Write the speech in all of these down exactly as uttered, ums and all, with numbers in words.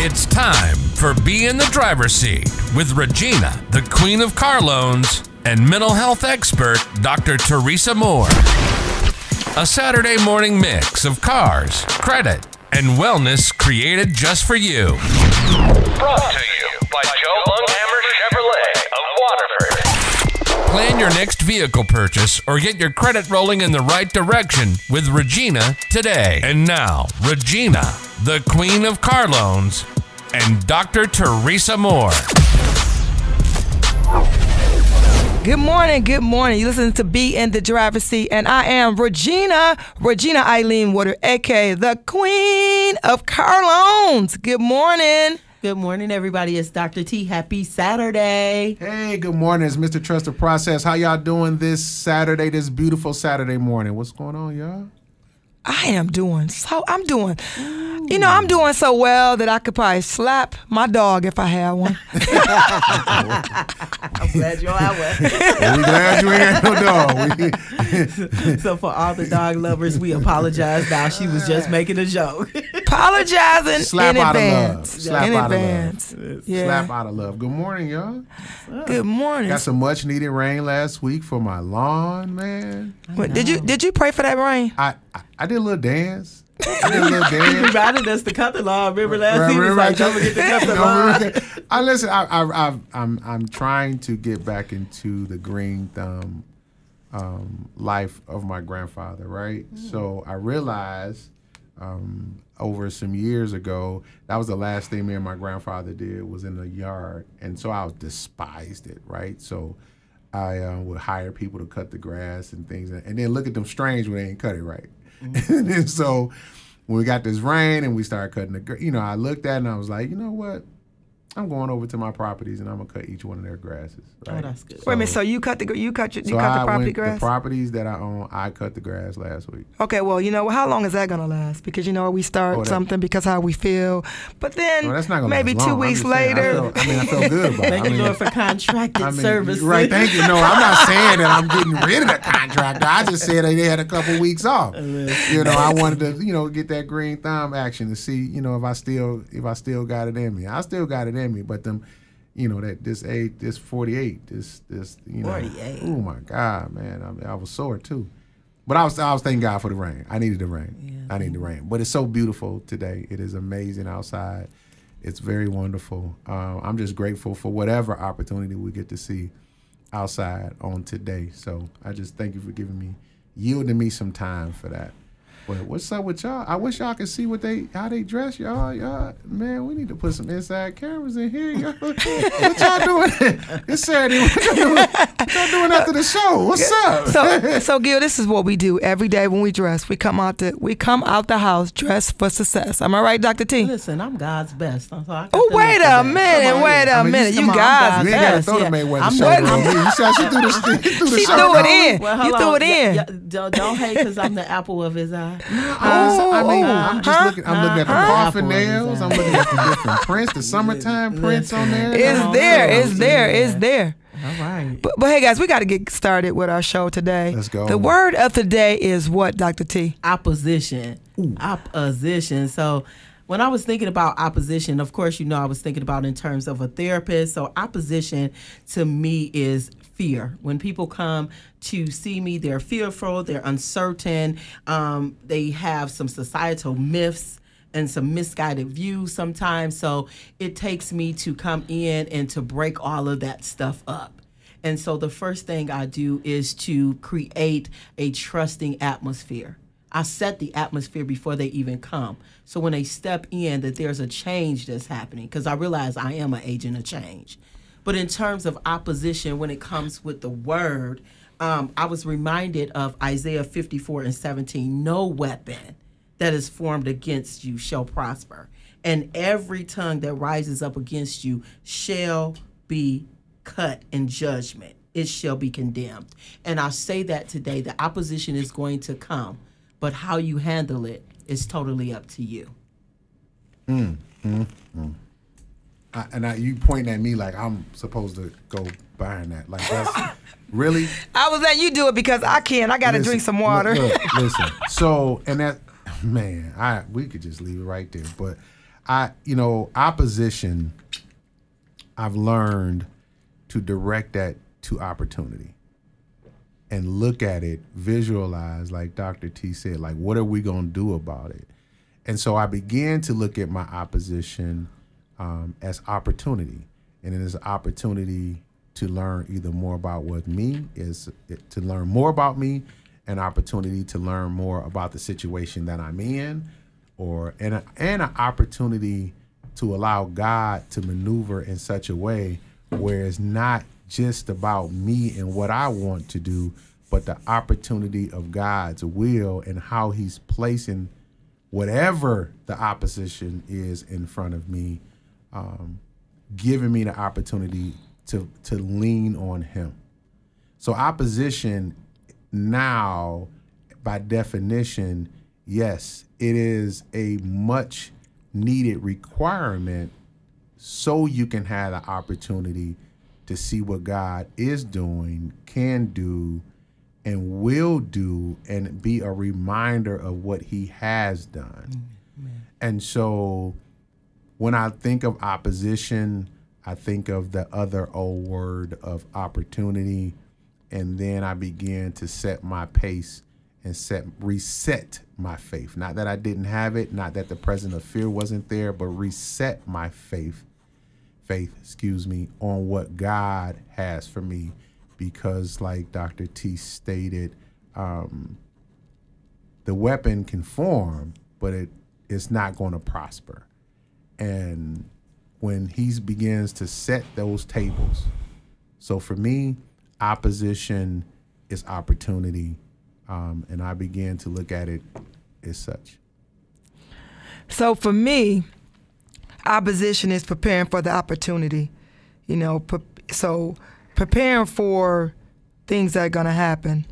It's time for Be In The Driver's Seat with Regina, the Queen of Car Loans, and mental health expert, Doctor Teresa Moore. A Saturday morning mix of cars, credit, and wellness created just for you. Brought to you by Joe Lunghamer Chevrolet of Waterford. Plan your next vehicle purchase or get your credit rolling in the right direction with Regina today. And now, Regina, the Queen of Car Loans, and Doctor Teresa Moore. Good morning, good morning. You listen to Be In The Driver's Seat, and I am Regina, Regina Eileen Woodard, a k a the Queen of Car Loans. Good morning. Good morning, everybody. It's Doctor T. Happy Saturday. Hey, good morning. It's Mister Trust the Process. How y'all doing this Saturday, this beautiful Saturday morning? What's going on, y'all? I am doing so, I'm doing, Ooh. you know, I'm doing so well that I could probably slap my dog if I had one. I'm glad you're out with. We're glad you ain't had no dog. So for all the dog lovers, we apologize now. She was just making a joke. Apologizing slap in out advance. Of love. Slap in out advance. Of love. Yeah. Slap out of love. Good morning, y'all. Good morning. Got some much needed rain last week for my lawn, man. What, did you did you pray for that rain? I I, I did a little dance. I did a little dance. You reminded us to cut the lawn. Remember last right, season? Like, come and get the cut the lawn. I listen. I I I I'm I'm trying to get back into the green thumb um, life of my grandfather. Right. Mm. So I realized. Um, over some years ago, that was the last thing me and my grandfather did was in the yard. And so I despised it, right? So I uh, would hire people to cut the grass and things and then look at them strange when they ain't cut it right. Mm-hmm. And then so when we got this rain and we started cutting the grass, you know, I looked at it and I was like, you know what? I'm going over to my properties and I'm gonna cut each one of their grasses. Right? Oh, that's good. So, wait a minute. So you cut the you cut your, you so cut the I property went, grass? The properties that I own, I cut the grass last week. Okay. Well, you know, how long is that gonna last? Because you know we start oh, something because how we feel, but then oh, that's not maybe two weeks saying, later. I, feel, I mean, I feel good about it. Thank you, Lord, for contracted I mean, services. Right. Thank you. No, I'm not saying that I'm getting rid of the contractor. I just said they had a couple weeks off. You know, I wanted to you know get that green thumb action to see you know if I still if I still got it in me. I still got it in me. Me, but them, you know that this age, this forty-eight, this this you know, forty-eight. Oh my God, man, I, mean, I was sore too, but I was I was thanking God for the rain. I needed the rain. Yeah. I needed the rain. But it's so beautiful today. It is amazing outside. It's very wonderful. Uh, I'm just grateful for whatever opportunity we get to see outside on today. So I just thank you for giving me, yielding me some time for that. But what's up with y'all? I wish y'all could see what they how they dress, y'all. Y'all, man, we need to put some inside cameras in here, y'all. What y'all doing? It's Saturday. What y'all doing? What y'all doing after the show? What's up? So, so Gil, this is what we do every day when we dress. We come out the we come out the house dressed for success. Am I right, Doctor T? Listen, I'm God's best. So oh, wait a minute, wait a minute. You God's best. You said she threw the she threw, the she threw it in. Well, you threw on. it in. Don't, don't hate because I'm the apple of his eye. No, oh, I mean, oh, I'm just huh? looking. I'm looking at the huh? coffin nails. I'm looking at the different prints, the summertime prints on there. It's no, there. It's no, there. It's there. All right. But, but hey, guys, we got to get started with our show today. Let's go. The word of the day is what, Doctor T? Opposition. Ooh. Opposition. So when I was thinking about opposition, of course, you know, I was thinking about in terms of a therapist. So opposition to me is fear. When people come to see me, they're fearful, they're uncertain, um, they have some societal myths and some misguided views sometimes. So it takes me to come in and to break all of that stuff up. And so the first thing I do is to create a trusting atmosphere. I set the atmosphere before they even come. So when they step in, that there's a change that's happening, because I realize I am an agent of change. But in terms of opposition, when it comes with the word, um, I was reminded of Isaiah fifty-four and seventeen. No weapon that is formed against you shall prosper, and every tongue that rises up against you shall be cut in judgment. It shall be condemned. And I say that today, the opposition is going to come, but how you handle it is totally up to you. Mm, mm, mm. I, and I, you pointing at me like I'm supposed to go buying that. Like that's really. I was letting you do it because I can. I got to drink some water. Look, look, listen. So and that, man, I we could just leave it right there. But I, you know, opposition, I've learned to direct that to opportunity and look at it, visualize, like Doctor T said, like, what are we going to do about it? And so I began to look at my opposition um, as opportunity. And it is an opportunity to learn either more about what me is, to learn more about me, an opportunity to learn more about the situation that I'm in, or and, a, and an opportunity to allow God to maneuver in such a way where it's not just about me and what I want to do, but the opportunity of God's will and how he's placing whatever the opposition is in front of me, um, giving me the opportunity to, to lean on him. So opposition now, by definition, yes, it is a much needed requirement so you can have the opportunity to see what God is doing, can do, and will do, and be a reminder of what he has done. Amen. And so when I think of opposition, I think of the other old word of opportunity, and then I began to set my pace and set reset my faith. Not that I didn't have it, not that the presence of fear wasn't there, but reset my faith, faith, excuse me, on what God has for me. Because like Doctor T stated, um, the weapon can form, but it it's not going to prosper. And when he begins to set those tables, so for me, opposition is opportunity, um, and I began to look at it as such. So for me, opposition is preparing for the opportunity, you know, pre so preparing for things that are going to happen.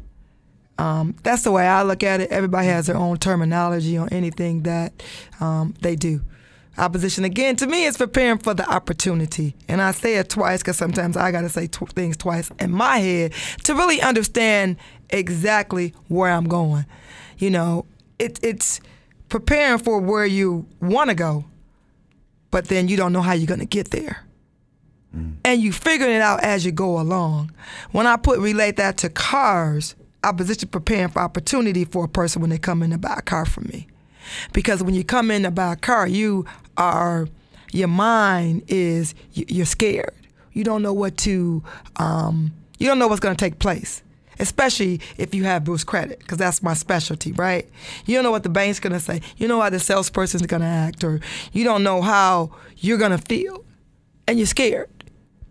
Um, that's the way I look at it. Everybody has their own terminology on anything that um, they do. Opposition, again, to me, is preparing for the opportunity. And I say it twice because sometimes I got to say tw things twice in my head to really understand exactly where I'm going. You know, it, it's preparing for where you want to go, but then you don't know how you're going to get there. Mm. And you figuring it out as you go along. When I put relate that to cars, opposition preparing for opportunity for a person when they come in to buy a car from me. Because when you come in to buy a car, you are, your mind is, you're scared. You don't know what to, um, you don't know what's going to take place, especially if you have Bruce Credit, because that's my specialty, right? You don't know what the bank's going to say. You know how the salesperson's going to act, or you don't know how you're going to feel, and you're scared.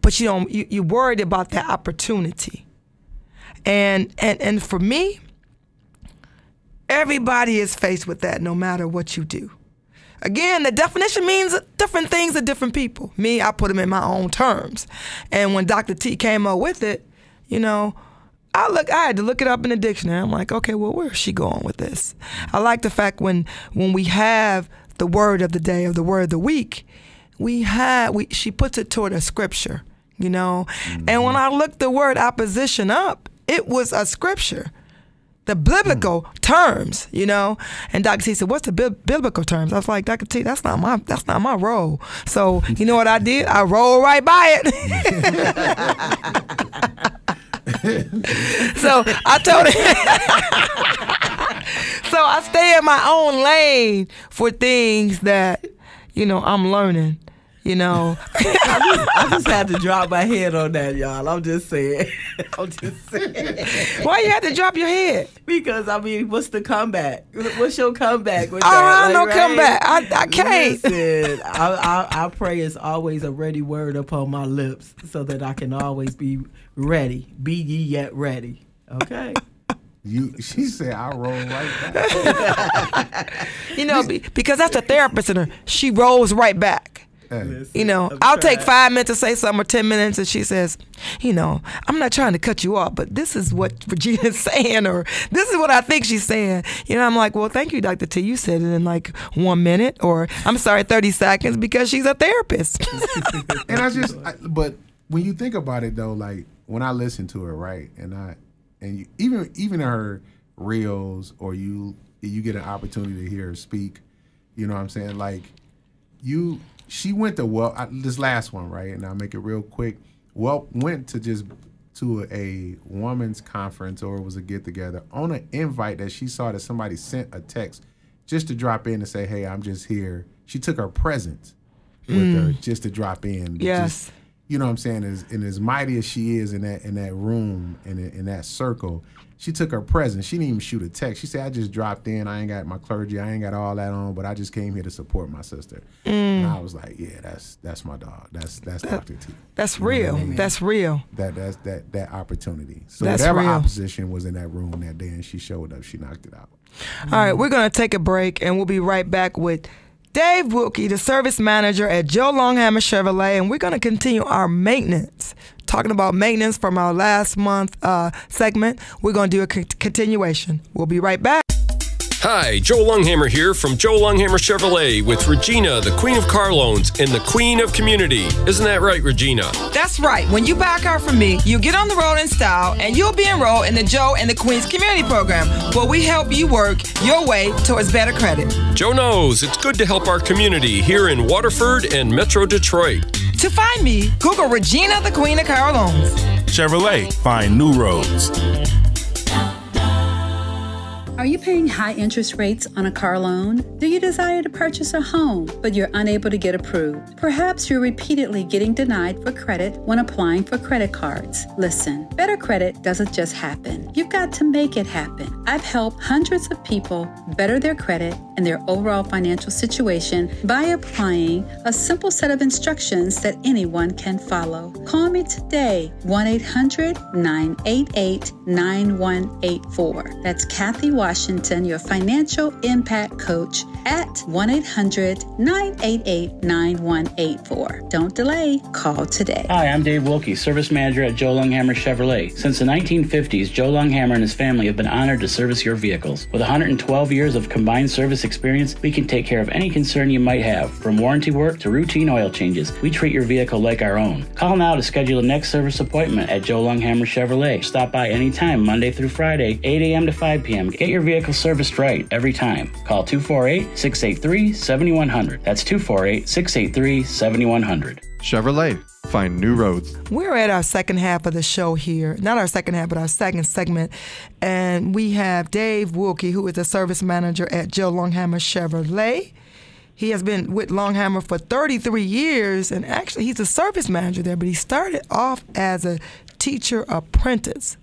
But you don't, you, you're worried about that opportunity. And, and, and for me, everybody is faced with that no matter what you do. Again, the definition means different things to different people. Me, I put them in my own terms. And when Doctor T came up with it, you know, I look, I had to look it up in the dictionary. I'm like, okay, well, where is she going with this? I like the fact when when we have the word of the day or the word of the week, we have, we, she puts it toward a scripture, you know. Mm-hmm. And when I looked the word opposition up, it was a scripture. The biblical mm. terms, you know, and Doctor T said, "What's the bi biblical terms?" I was like, "Doctor T, that's not my that's not my role." So you know what I did? I rolled right by it. So I told him. So I stay in my own lane for things that, you know, I'm learning. You know, I, just, I just had to drop my head on that, y'all. I'm just saying. I'm just saying. Why you had to drop your head? Because, I mean, what's the comeback? What's your comeback? With I don't have like, no right? comeback. I, I can't. Listen, I, I, I pray is always a ready word upon my lips so that I can always be ready. Be ye yet ready. Okay. You, she said, I roll right back. You know, because that's a therapist in her. She rolls right back. Listen, you know, I'm I'll trying. take five minutes to say something or ten minutes, and she says, you know, I'm not trying to cut you off, but this is what Regina's saying, or this is what I think she's saying. You know, I'm like, well, thank you, Doctor T. You said it in like one minute, or I'm sorry, thirty seconds, because she's a therapist. And I just, I, but when you think about it though, like when I listen to her, right, and I, and you, even even her reels, or you you get an opportunity to hear her speak, you know what I'm saying, like. you she went to well I, this last one right, and I'll make it real quick. Well, went to just to a woman's conference, or it was a get together, on an invite that she saw that somebody sent a text just to drop in and say, "Hey, I'm just here." She took her presents with mm. her just to drop in. Yes. Just, you know what I'm saying? As, and as mighty as she is in that in that room, in, in that circle, she took her presence. She didn't even shoot a text. She said, I just dropped in. I ain't got my clergy. I ain't got all that on, but I just came here to support my sister. Mm. And I was like, yeah, that's that's my dog. That's that's that, Doctor T. That's you real. I mean? That's real. That that's that that opportunity. So that's whatever real. Opposition was in that room that day, and she showed up, she knocked it out. All mm. right, we're gonna take a break, and we'll be right back with Dave Wulke, the service manager at Joe Lunghamer Chevrolet, and we're going to continue our maintenance. Talking about maintenance from our last month uh, segment, we're going to do a c continuation. We'll be right back. Hi, Joe Lunghamer here from Joe Lunghamer Chevrolet with Regina, the Queen of Car Loans and the Queen of Community. Isn't that right, Regina? That's right. When you buy a car from me, you get on the road in style, and you'll be enrolled in the Joe and the Queen's Community Program, where we help you work your way towards better credit. Joe knows it's good to help our community here in Waterford and Metro Detroit. To find me, Google Regina, the Queen of Car Loans. Chevrolet, find new roads. Are you paying high interest rates on a car loan? Do you desire to purchase a home, but you're unable to get approved? Perhaps you're repeatedly getting denied for credit when applying for credit cards. Listen, better credit doesn't just happen. You've got to make it happen. I've helped hundreds of people better their credit and their overall financial situation by applying a simple set of instructions that anyone can follow. Call me today, one eight hundred, nine eight eight, nine one eight four. That's Kathy White Washington, your financial impact coach, at one eight hundred, nine eight eight, nine one eight four. Don't delay. Call today. Hi, I'm Dave Wulke, service manager at Joe Lunghamer Chevrolet. Since the nineteen fifties, Joe Lunghamer and his family have been honored to service your vehicles. With one hundred twelve years of combined service experience, we can take care of any concern you might have, from warranty work to routine oil changes. We treat your vehicle like our own. Call now to schedule the next service appointment at Joe Lunghamer Chevrolet. Stop by anytime, Monday through Friday, eight a m to five p m Get your your vehicle serviced right every time. Call two four eight, six eight three, seven one zero zero. That's two four eight, six eight three, seven one zero zero. Chevrolet, find new roads. We're at our second half of the show here. Not our second half, but our second segment. And we have Dave Wulke, who is the service manager at Joe Lunghamer Chevrolet. He has been with Lunghamer for thirty-three years, and actually he's a service manager there, but he started off as a teacher apprentice.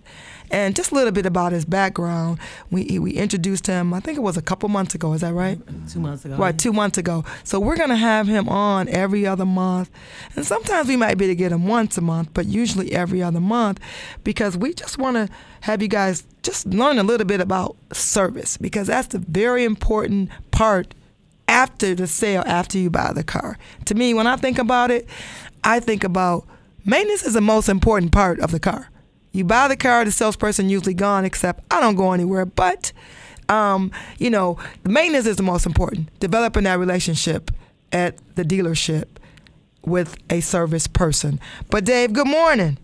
And just a little bit about his background. We we introduced him, I think it was a couple months ago. Is that right? Two months ago. Right, two months ago. So we're going to have him on every other month. And sometimes we might be to get him once a month, but usually every other month, because we just want to have you guys just learn a little bit about service, because that's the very important part after the sale, after you buy the car. To me, when I think about it, I think about maintenance is the most important part of the car. You buy the car, the salesperson usually gone, except I don't go anywhere. But, um, you know, the maintenance is the most important. Developing that relationship at the dealership with a service person. But, Dave, good morning.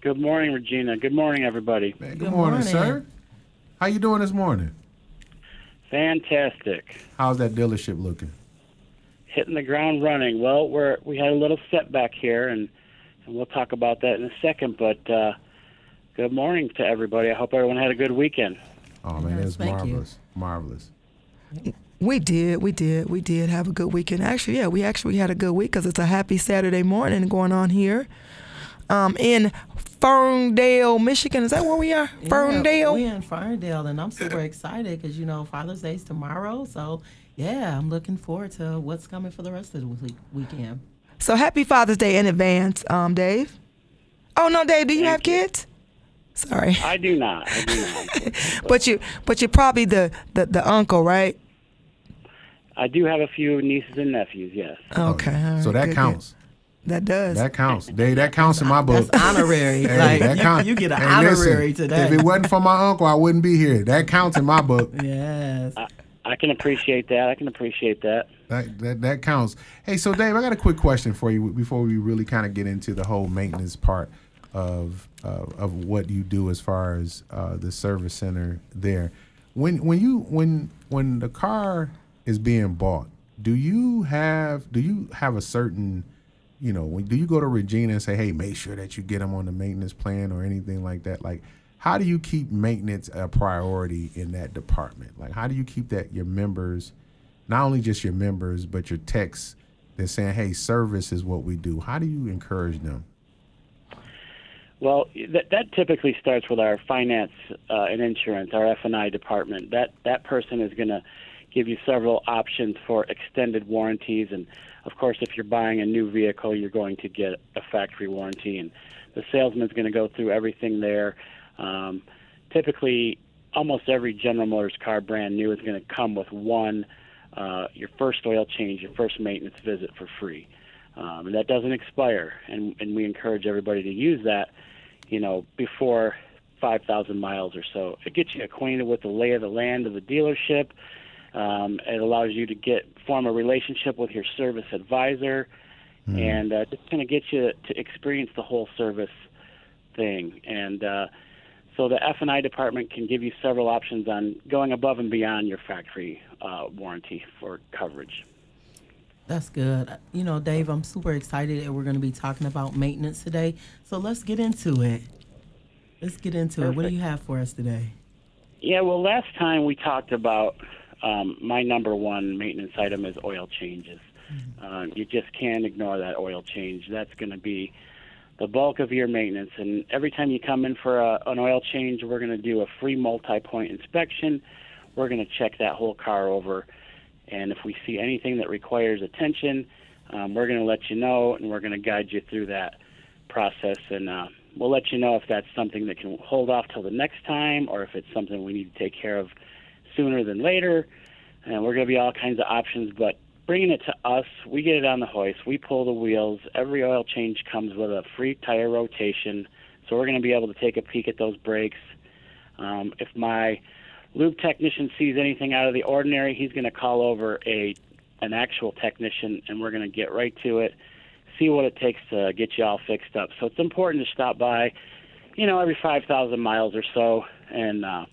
Good morning, Regina. Good morning, everybody. Good, good morning, morning, sir. How you doing this morning? Fantastic. How's that dealership looking? Hitting the ground running. Well, we're, we had a little setback here, and And we'll talk about that in a second, but uh, good morning to everybody. I hope everyone had a good weekend. Oh, man, it was marvelous, marvelous. We did, we did, we did have a good weekend. Actually, yeah, we actually had a good week because it's a happy Saturday morning going on here um, in Ferndale, Michigan. Is that where we are? Yeah, Ferndale? We're in Ferndale, and I'm super excited because, you know, Father's Day's tomorrow. So, yeah, I'm looking forward to what's coming for the rest of the week weekend. So happy Father's Day in advance, um, Dave. Oh no, Dave, do you Thank have you. kids? Sorry, I do not. I do not. but you, but you're probably the, the the uncle, right? I do have a few nieces and nephews. Yes. Okay. Right, so that good, counts. Good. That does. That counts, Dave. That counts in my book. That's honorary. Hey, like, that counts. You, you get an hey, honorary listen, today. If it wasn't for my uncle, I wouldn't be here. That counts in my book. Yes. I, I can appreciate that. I can appreciate that. That, that that counts. Hey, so Dave, I got a quick question for you before we really kind of get into the whole maintenance part of uh, of what you do as far as uh, the service center there. When when you when when the car is being bought, do you have do you have a certain, you know, do you go to Regina and say, hey, make sure that you get them on the maintenance plan or anything like that? Like, how do you keep maintenance a priority in that department? Like, how do you keep that your members, not only just your members, but your techs that's saying, hey, service is what we do? How do you encourage them? Well, that, that typically starts with our finance uh, and insurance, our F and I department. That, that person is going to give you several options for extended warranties. And, of course, if you're buying a new vehicle, you're going to get a factory warranty. And the salesman's going to go through everything there. Um, typically, almost every General Motors car brand new is going to come with one, uh, your first oil change, your first maintenance visit for free. Um, and that doesn't expire. And, and we encourage everybody to use that, you know, before five thousand miles or so. It gets you acquainted with the lay of the land of the dealership. Um, it allows you to get form a relationship with your service advisor, mm-hmm. and uh, just kind of get you to experience the whole service thing. And uh, so the F and I department can give you several options on going above and beyond your factory uh, warranty for coverage. That's good. You know, Dave, I'm super excited that we're going to be talking about maintenance today. So let's get into it. Let's get into Perfect. it. What do you have for us today? Yeah, well, last time we talked about Um, my number one maintenance item is oil changes. Mm-hmm. Uh, you just can't ignore that oil change. That's going to be the bulk of your maintenance. And every time you come in for a, an oil change, we're going to do a free multi-point inspection. We're going to check that whole car over. And if we see anything that requires attention, um, we're going to let you know, and we're going to guide you through that process. And uh, we'll let you know if that's something that can hold off till the next time or if it's something we need to take care of sooner than later, and we're going to be all kinds of options. But bringing it to us, we get it on the hoist, we pull the wheels. Every oil change comes with a free tire rotation, so we're going to be able to take a peek at those brakes. Um, if my lube technician sees anything out of the ordinary, he's going to call over a an actual technician, and we're going to get right to it, see what it takes to get you all fixed up. So it's important to stop by, you know, every five thousand miles or so, and uh,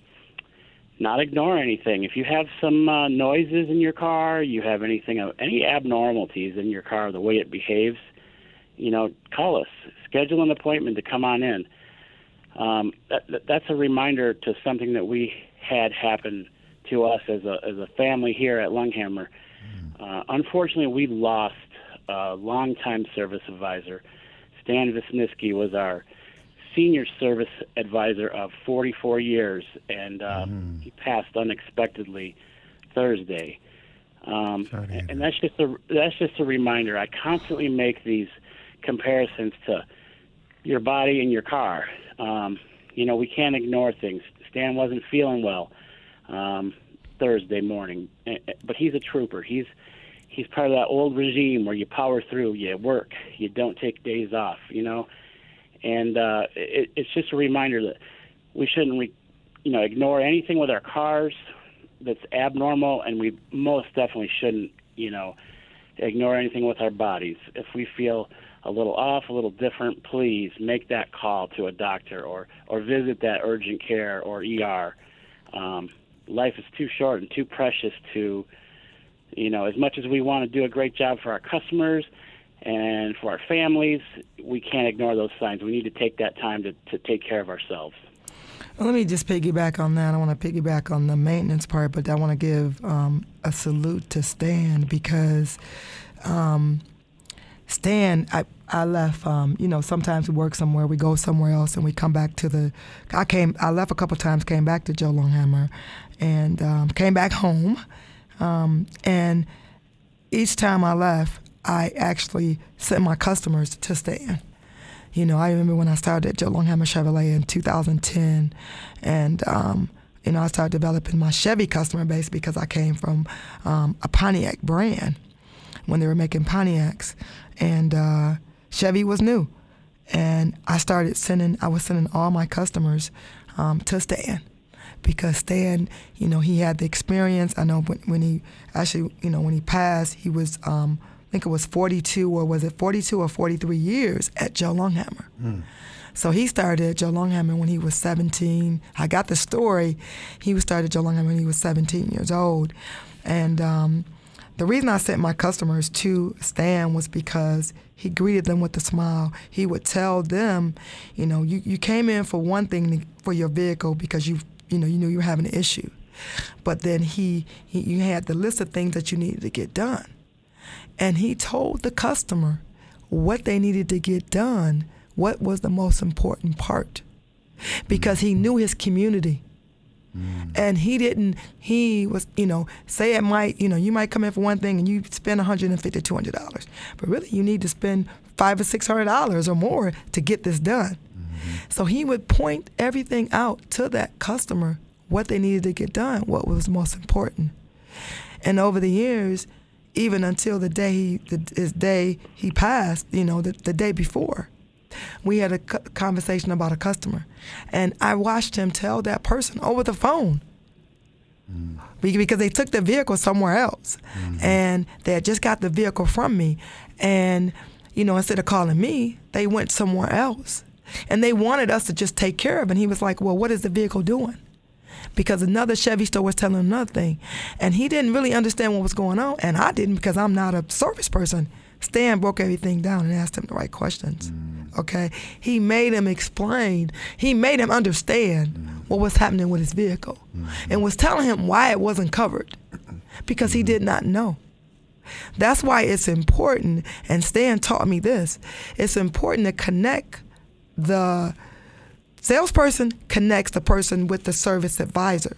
not ignore anything. If you have some uh, noises in your car, you have anything, of any abnormalities in your car, the way it behaves, you know, call us. Schedule an appointment to come on in. Um, that, that's a reminder to something that we had happen to us as a, as a family here at Lunghamer. Uh, unfortunately, we lost a longtime service advisor. Stan Wisniewski was our senior service advisor of forty-four years, and uh, mm. he passed unexpectedly Thursday. Um, and, and that's just a that's just a reminder. I constantly make these comparisons to your body and your car. Um, you know, we can't ignore things. Stan wasn't feeling well um, Thursday morning, but he's a trooper. He's he's part of that old regime where you power through, you work, you don't take days off. You know. And uh, it, it's just a reminder that we shouldn't, re, you know, ignore anything with our cars that's abnormal, and we most definitely shouldn't, you know, ignore anything with our bodies. If we feel a little off, a little different, please make that call to a doctor or, or visit that urgent care or E R. Um, life is too short and too precious to, you know, as much as we want to do a great job for our customers and for our families, we can't ignore those signs. We need to take that time to, to take care of ourselves. Let me just piggyback on that. I want to piggyback on the maintenance part, but I want to give um, a salute to Stan, because um, Stan, I, I left, um, you know, sometimes we work somewhere, we go somewhere else, and we come back to the, I came, I left a couple times, came back to Joe Lunghamer, and um, came back home. Um, and each time I left, I actually sent my customers to Stan. You know, I remember when I started at Joe Lunghamer Chevrolet in two thousand ten, and, um, you know, I started developing my Chevy customer base because I came from um, a Pontiac brand when they were making Pontiacs. And uh, Chevy was new. And I started sending, I was sending all my customers um, to Stan. Because Stan, you know, he had the experience. I know when, when he actually, you know, when he passed, he was um, I think it was forty-two, or was it forty-two or forty-three years at Joe Lunghamer. Mm. So he started at Joe Lunghamer when he was seventeen. I got the story. He started Joe Lunghamer when he was seventeen years old. And um, The reason I sent my customers to Stan was because he greeted them with a smile. He would tell them, you know, you, you came in for one thing for your vehicle because you, you know, you knew you were having an issue. But then he, he, you had the list of things that you needed to get done. And he told the customer what they needed to get done, what was the most important part, because he knew his community. Mm. And he didn't, he was, you know, say it might, you know, you might come in for one thing and you spend a hundred fifty, two hundred dollars. But really, you need to spend five or six hundred dollars or more to get this done. Mm-hmm. So he would point everything out to that customer, what they needed to get done, what was most important. And over the years, even until the day he, the, his day he passed, you know, the, the day before, we had a conversation about a customer, and I watched him tell that person over the phone mm. because they took the vehicle somewhere else, mm-hmm. and they had just got the vehicle from me, and you know, instead of calling me, they went somewhere else, and they wanted us to just take care of it. And he was like, "Well, what is the vehicle doing?" Because another Chevy store was telling him another thing, and he didn't really understand what was going on, and I didn't, because I'm not a service person. Stan broke everything down and asked him the right questions. Mm. Okay, he made him explain. He made him understand mm. what was happening with his vehicle, mm. and was telling him why it wasn't covered, because he did not know. That's why it's important. And Stan taught me this: it's important to connect the salesperson connects the person with the service advisor,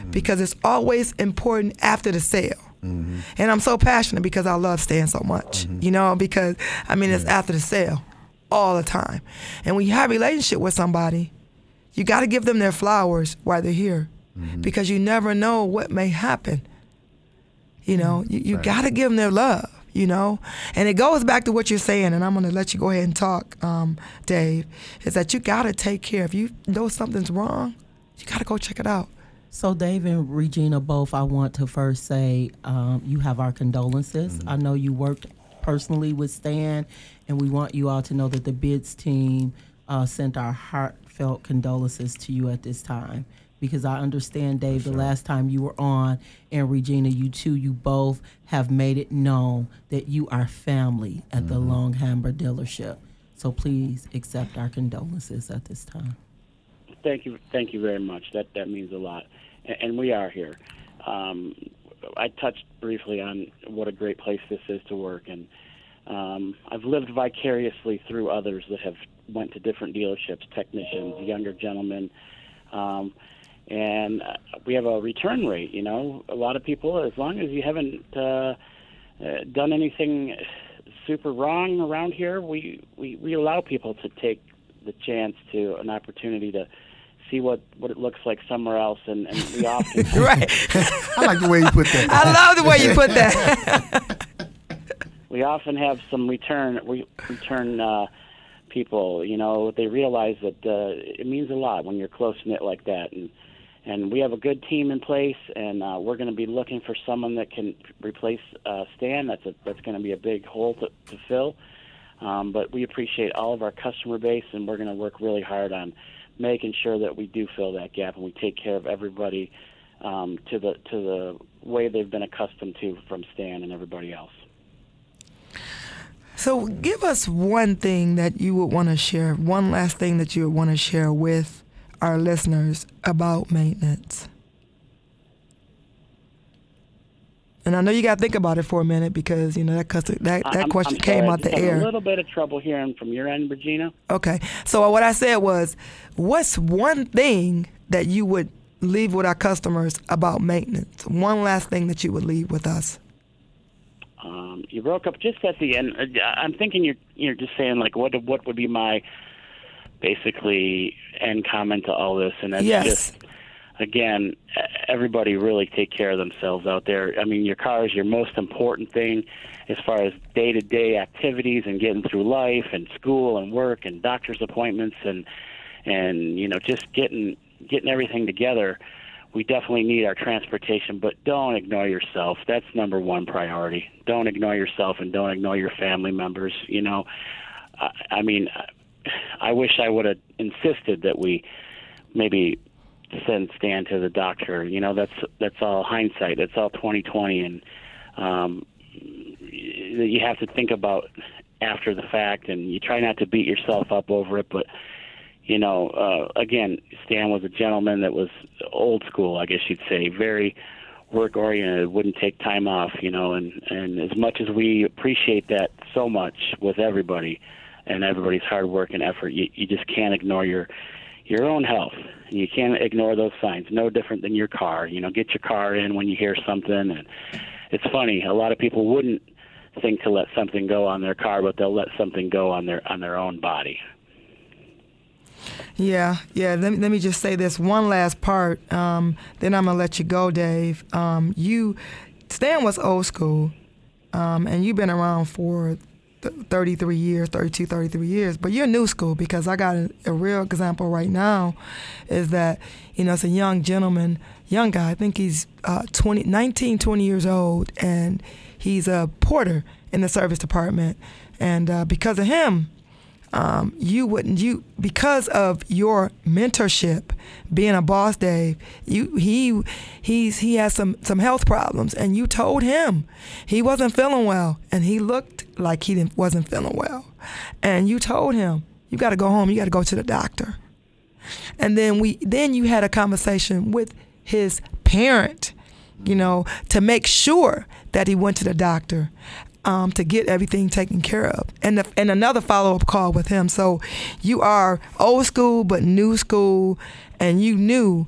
mm. because it's always important after the sale. Mm-hmm. And I'm so passionate because I love Stan so much, mm-hmm. you know, because, I mean, yeah. it's after the sale all the time. And when you have a relationship with somebody, you got to give them their flowers while they're here, mm-hmm. because you never know what may happen. You know, you, you right. got to give them their love, you know. And it goes back to what you're saying, and I'm going to let you go ahead and talk, um, Dave, is that you got to take care. If you know something's wrong, you got to go check it out. So Dave and Regina both, I want to first say um, you have our condolences. Mm-hmm. I know you worked personally with Stan, and we want you all to know that the BIDS team uh, sent our heartfelt condolences to you at this time. Because I understand, Dave, sure. the last time you were on, and Regina, you two, you both have made it known that you are family at mm-hmm. the Lunghamer dealership. So please accept our condolences at this time. Thank you, thank you very much. That that means a lot, and, and we are here. Um, I touched briefly on what a great place this is to work, and um, I've lived vicariously through others that have went to different dealerships, technicians, younger gentlemen, um, and we have a return rate. You know, a lot of people, as long as you haven't uh, done anything super wrong around here, we, we, we allow people to take the chance to an opportunity to see what, what it looks like somewhere else, and, and we often right. I like the way you put that. I love the way you put that. We often have some return we return uh, people. You know, they realize that uh, it means a lot when you're close knit like that, and and we have a good team in place, and uh, we're going to be looking for someone that can replace uh, Stan. That's a that's going to be a big hole to, to fill. Um, but we appreciate all of our customer base, and we're going to work really hard on making sure that we do fill that gap, and we take care of everybody um, to the to the way they've been accustomed to from Stan and everybody else. So give us one thing that you would want to share, one last thing that you would want to share with our listeners about maintenance. And I know you got to think about it for a minute, because, you know, that that, that I'm, question I'm came out the air. I'm a little bit of trouble hearing from your end, Regina. Okay. So what I said was, what's one thing that you would leave with our customers about maintenance? One last thing that you would leave with us. Um, you broke up just at the end. I'm thinking you're, you're just saying, like, what what would be my basically end comment to all this? And that's yes. just... Again, everybody really take care of themselves out there. I mean, your car is your most important thing as far as day-to-day activities and getting through life and school and work and doctor's appointments and, and you know, just getting getting everything together. We definitely need our transportation, but don't ignore yourself. That's number one priority. Don't ignore yourself, and don't ignore your family members, you know. I, I mean, I wish I would have insisted that we maybe – send Stan to the doctor. You know, that's that's all hindsight. That's all twenty twenty, and um, you have to think about after the fact, and you try not to beat yourself up over it. But, you know, uh, again, Stan was a gentleman that was old school, I guess you'd say, very work-oriented, wouldn't take time off, you know, and, and as much as we appreciate that so much with everybody and everybody's hard work and effort, you, you just can't ignore your your own health. You can't ignore those signs, no different than your car. You know, get your car in when you hear something. And it's funny, a lot of people wouldn't think to let something go on their car, but they'll let something go on their on their own body. Yeah, yeah. Let me, let me just say this one last part, um, then I'm going to let you go, Dave. Um, you, Stan was old school, um, and you've been around for thirty-three years, thirty-two, thirty-three years, but you're new school, because I got a, a real example right now is that, you know, it's a young gentleman, young guy, I think he's uh, twenty, nineteen, twenty years old, and he's a porter in the service department. And uh, because of him, Um, you wouldn't you because of your mentorship, being a boss, Dave. You he he's he has some some health problems, and you told him he wasn't feeling well, and he looked like he didn't, wasn't feeling well, and you told him you got to go home, you got to go to the doctor, and then we then you had a conversation with his parent, you know, to make sure that he went to the doctor. Um, to get everything taken care of, and the, and another follow up call with him. So you are old school but new school, and you knew,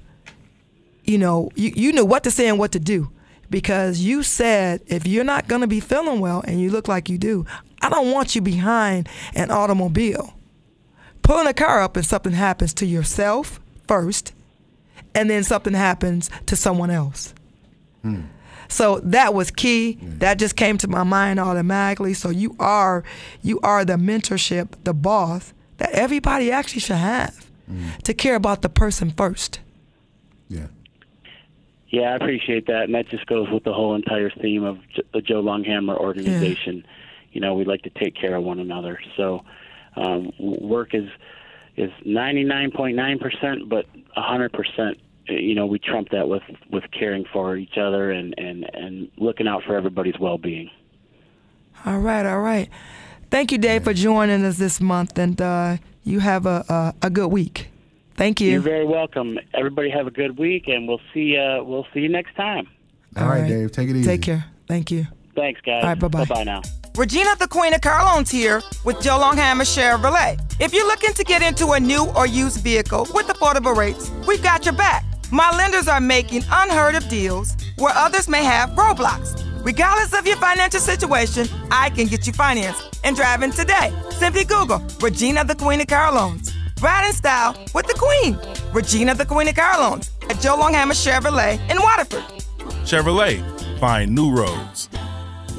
you know, you, you knew what to say and what to do, because you said if you're not going to be feeling well and you look like you do, I don't want you behind an automobile, pulling a car up, and something happens to yourself first, and then something happens to someone else. Hmm. So that was key. That just came to my mind automatically. So you are, you are the mentorship, the boss that everybody actually should have, mm-hmm. to care about the person first. Yeah. Yeah, I appreciate that, and that just goes with the whole entire theme of the Joe Lunghamer organization. Yeah. You know, we like to take care of one another. So um, work is is ninety-nine point nine percent, but one hundred percent. You know, we trump that with, with caring for each other and, and, and looking out for everybody's well-being. All right, all right. Thank you, Dave, for joining us this month, and uh, you have a, a, a good week. Thank you. You're very welcome. Everybody have a good week, and we'll see, uh, we'll see you next time. All, all right, right, Dave. Take it easy. Take care. Thank you. Thanks, guys. All right, bye-bye. Bye-bye now. Regina the Queen of Car Loans here with Joe Lunghamer Chevrolet. If you're looking to get into a new or used vehicle with affordable rates, we've got your back. My lenders are making unheard of deals where others may have roadblocks. Regardless of your financial situation, I can get you financed and driving today. Simply Google Regina the Queen of Car Loans. Ride in style with the Queen. Regina the Queen of Car Loans at Joe Lunghamer Chevrolet in Waterford. Chevrolet, find new roads.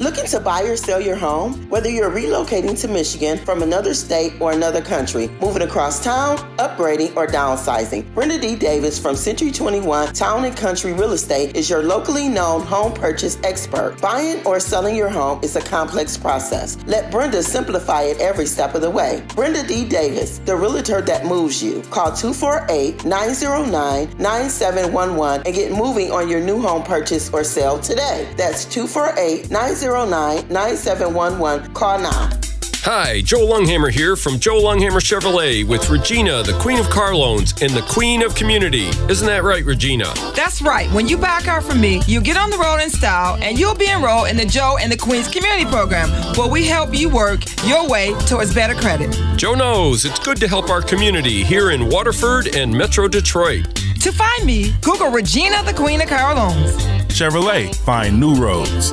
Looking to buy or sell your home? Whether you're relocating to Michigan from another state or another country, moving across town, upgrading, or downsizing, Brenda D. Davis from Century twenty-one Town and Country Real Estate is your locally known home purchase expert. Buying or selling your home is a complex process. Let Brenda simplify it every step of the way. Brenda D. Davis, the realtor that moves you. Call two four eight, nine zero nine, nine seven one one and get moving on your new home purchase or sale today. That's two four eight, nine zero nine, nine seven one one. Call now. Hi, Joe Lunghamer here from Joe Lunghamer Chevrolet with Regina, the Queen of Car Loans and the Queen of Community. Isn't that right, Regina? That's right. When you buy a car from me, you get on the road in style, and you'll be enrolled in the Joe and the Queen's Community Program, where we help you work your way towards better credit. Joe knows it's good to help our community here in Waterford and Metro Detroit. To find me, Google Regina, the Queen of Car Loans. Chevrolet, find new roads.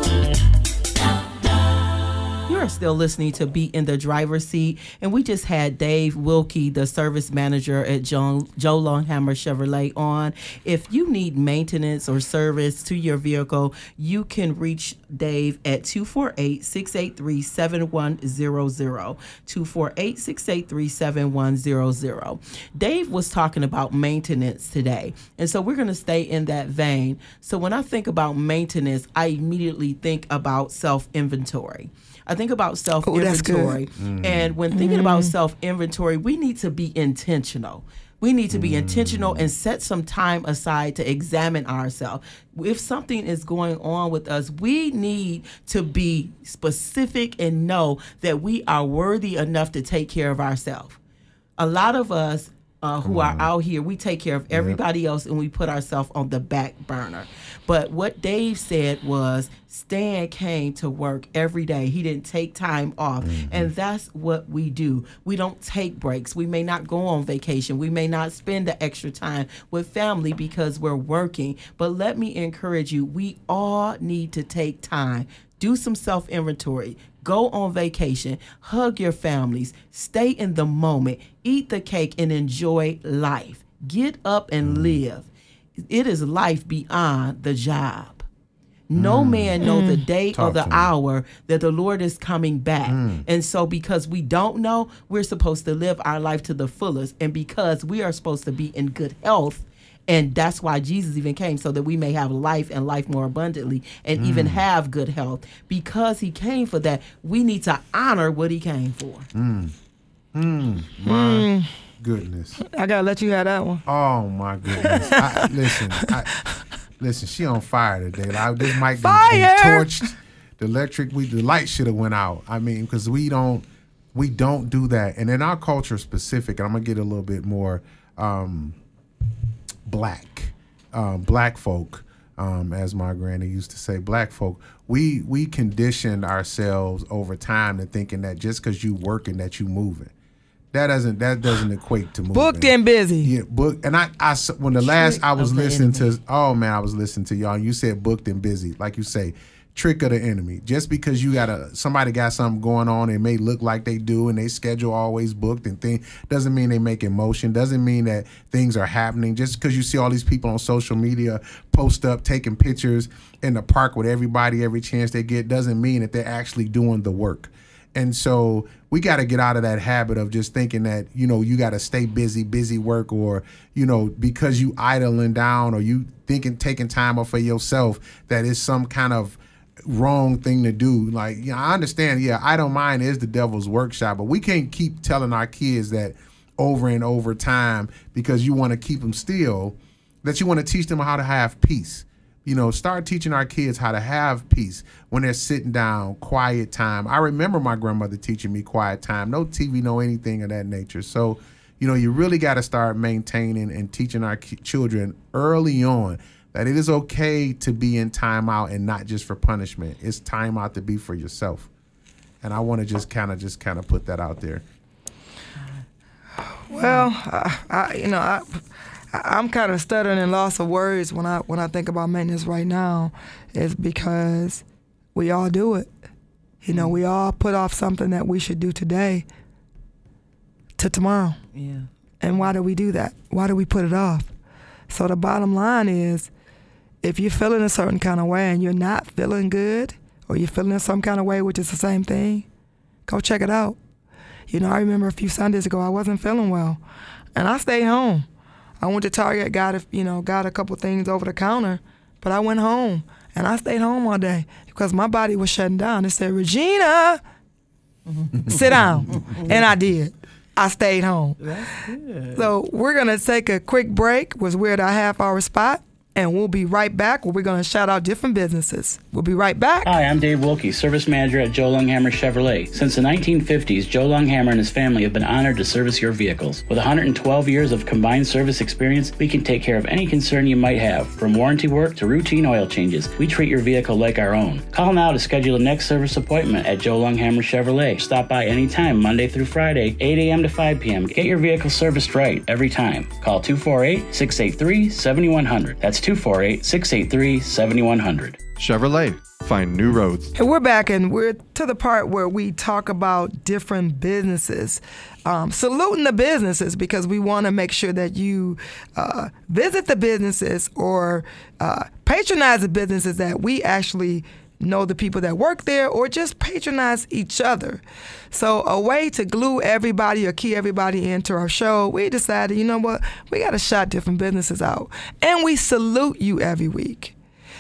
Are still listening to Be In The Driver's Seat, and we just had Dave Wulke, the service manager at Joe, Joe Lunghamer Chevrolet, on. If you need maintenance or service to your vehicle, you can reach Dave at two four eight, six eight three, seven one zero zero, two four eight, six eight three, seven one zero zero. Dave was talking about maintenance today, and so we're going to stay in that vein. So when I think about maintenance, I immediately think about self-inventory. I think about self-inventory. Ooh, that's good. Mm. And when thinking mm. about self-inventory, we need to be intentional. we need to be intentional and set some time aside to examine ourselves. If something is going on with us, we need to be specific and know that we are worthy enough to take care of ourselves. A lot of us Uh, who are out here, we take care of everybody yep. else and we put ourselves on the back burner. But what Dave said was Stan came to work every day. He didn't take time off. Mm-hmm. And that's what we do. We don't take breaks. We may not go on vacation. We may not spend the extra time with family because we're working. But let me encourage you, we all need to take time. Do some self-inventory. Go on vacation, hug your families, stay in the moment, eat the cake, and enjoy life. Get up and mm. live. It is life beyond the job. No mm. man knows mm. the day Talk or the hour me. that the Lord is coming back. Mm. And so because we don't know, we're supposed to live our life to the fullest. And because we are supposed to be in good health, and that's why Jesus even came, so that we may have life and life more abundantly and mm. even have good health. Because he came for that, we need to honor what he came for. Mm. Mm. My mm. goodness. I got to let you have that one. Oh, my goodness. I, listen, I, listen, she on fire today. Like, this mic be torched. The electric, we, the light should have went out. I mean, because we don't, we don't do that. And in our culture specific, and I'm going to get a little bit more... Um, Black, uh, black folk, um, as my granny used to say, black folk. We we conditioned ourselves over time to thinking that just because you working that you moving, that doesn't that doesn't equate to moving. Booked and busy. Yeah, booked. And I, I when the trick last I was listening enemy. to, oh man, I was listening to y'all. And you said booked and busy, like you say, trick of the enemy. Just because you got a somebody got something going on, it may look like they do, and they schedule always booked and thing doesn't mean they make motion. Doesn't mean that things are happening. Just because you see all these people on social media post up taking pictures in the park with everybody every chance they get doesn't mean that they're actually doing the work. And so we got to get out of that habit of just thinking that, you know, you got to stay busy, busy work, or, you know, because you idling down or you thinking taking time off for yourself, that is some kind of wrong thing to do. Like, you know, I understand, yeah, I don't mind is the devil's workshop, but we can't keep telling our kids that over and over time because you want to keep them still, that you want to teach them how to have peace. You know, start teaching our kids how to have peace when they're sitting down, quiet time. I remember my grandmother teaching me quiet time, no T V, no anything of that nature. So, you know, you really got to start maintaining and teaching our children early on that it is okay to be in timeout and not just for punishment. It's timeout to be for yourself. And I want to just kind of just kind of put that out there. Well, I, I you know, I I'm kind of stuttering and loss of words when I when I think about maintenance right now, is because we all do it. You know, we all put off something that we should do today to tomorrow. Yeah. And why do we do that? Why do we put it off? So the bottom line is, if you're feeling a certain kind of way and you're not feeling good, or you're feeling some kind of way, which is the same thing, go check it out. You know, I remember a few Sundays ago, I wasn't feeling well, and I stayed home. I went to Target, got a, you know, got a couple things over the counter, but I went home, and I stayed home all day because my body was shutting down. It said, Regina, sit down, and I did. I stayed home. That's good. So we're going to take a quick break. We're at our half-hour spot, and we'll be right back where we're going to shout out different businesses. We'll be right back. Hi, I'm Dave Wulke, service manager at Joe Lunghamer Chevrolet. Since the nineteen fifties, Joe Lunghamer and his family have been honored to service your vehicles. With one hundred twelve years of combined service experience, we can take care of any concern you might have, from warranty work to routine oil changes. We treat your vehicle like our own. Call now to schedule the next service appointment at Joe Lunghamer Chevrolet. Stop by anytime, Monday through Friday, eight A M to five P M Get your vehicle serviced right every time. Call two four eight, six eight three, seven one zero zero. That's two four eight, six eight three, seven one zero zero. Chevrolet, find new roads. And we're back, and we're to the part where we talk about different businesses. Um, saluting the businesses, because we want to make sure that you uh, visit the businesses or uh, patronize the businesses that we actually know the people that work there, or just patronize each other. So a way to glue everybody or key everybody into our show, we decided, you know what, we got to shout different businesses out. And we salute you every week.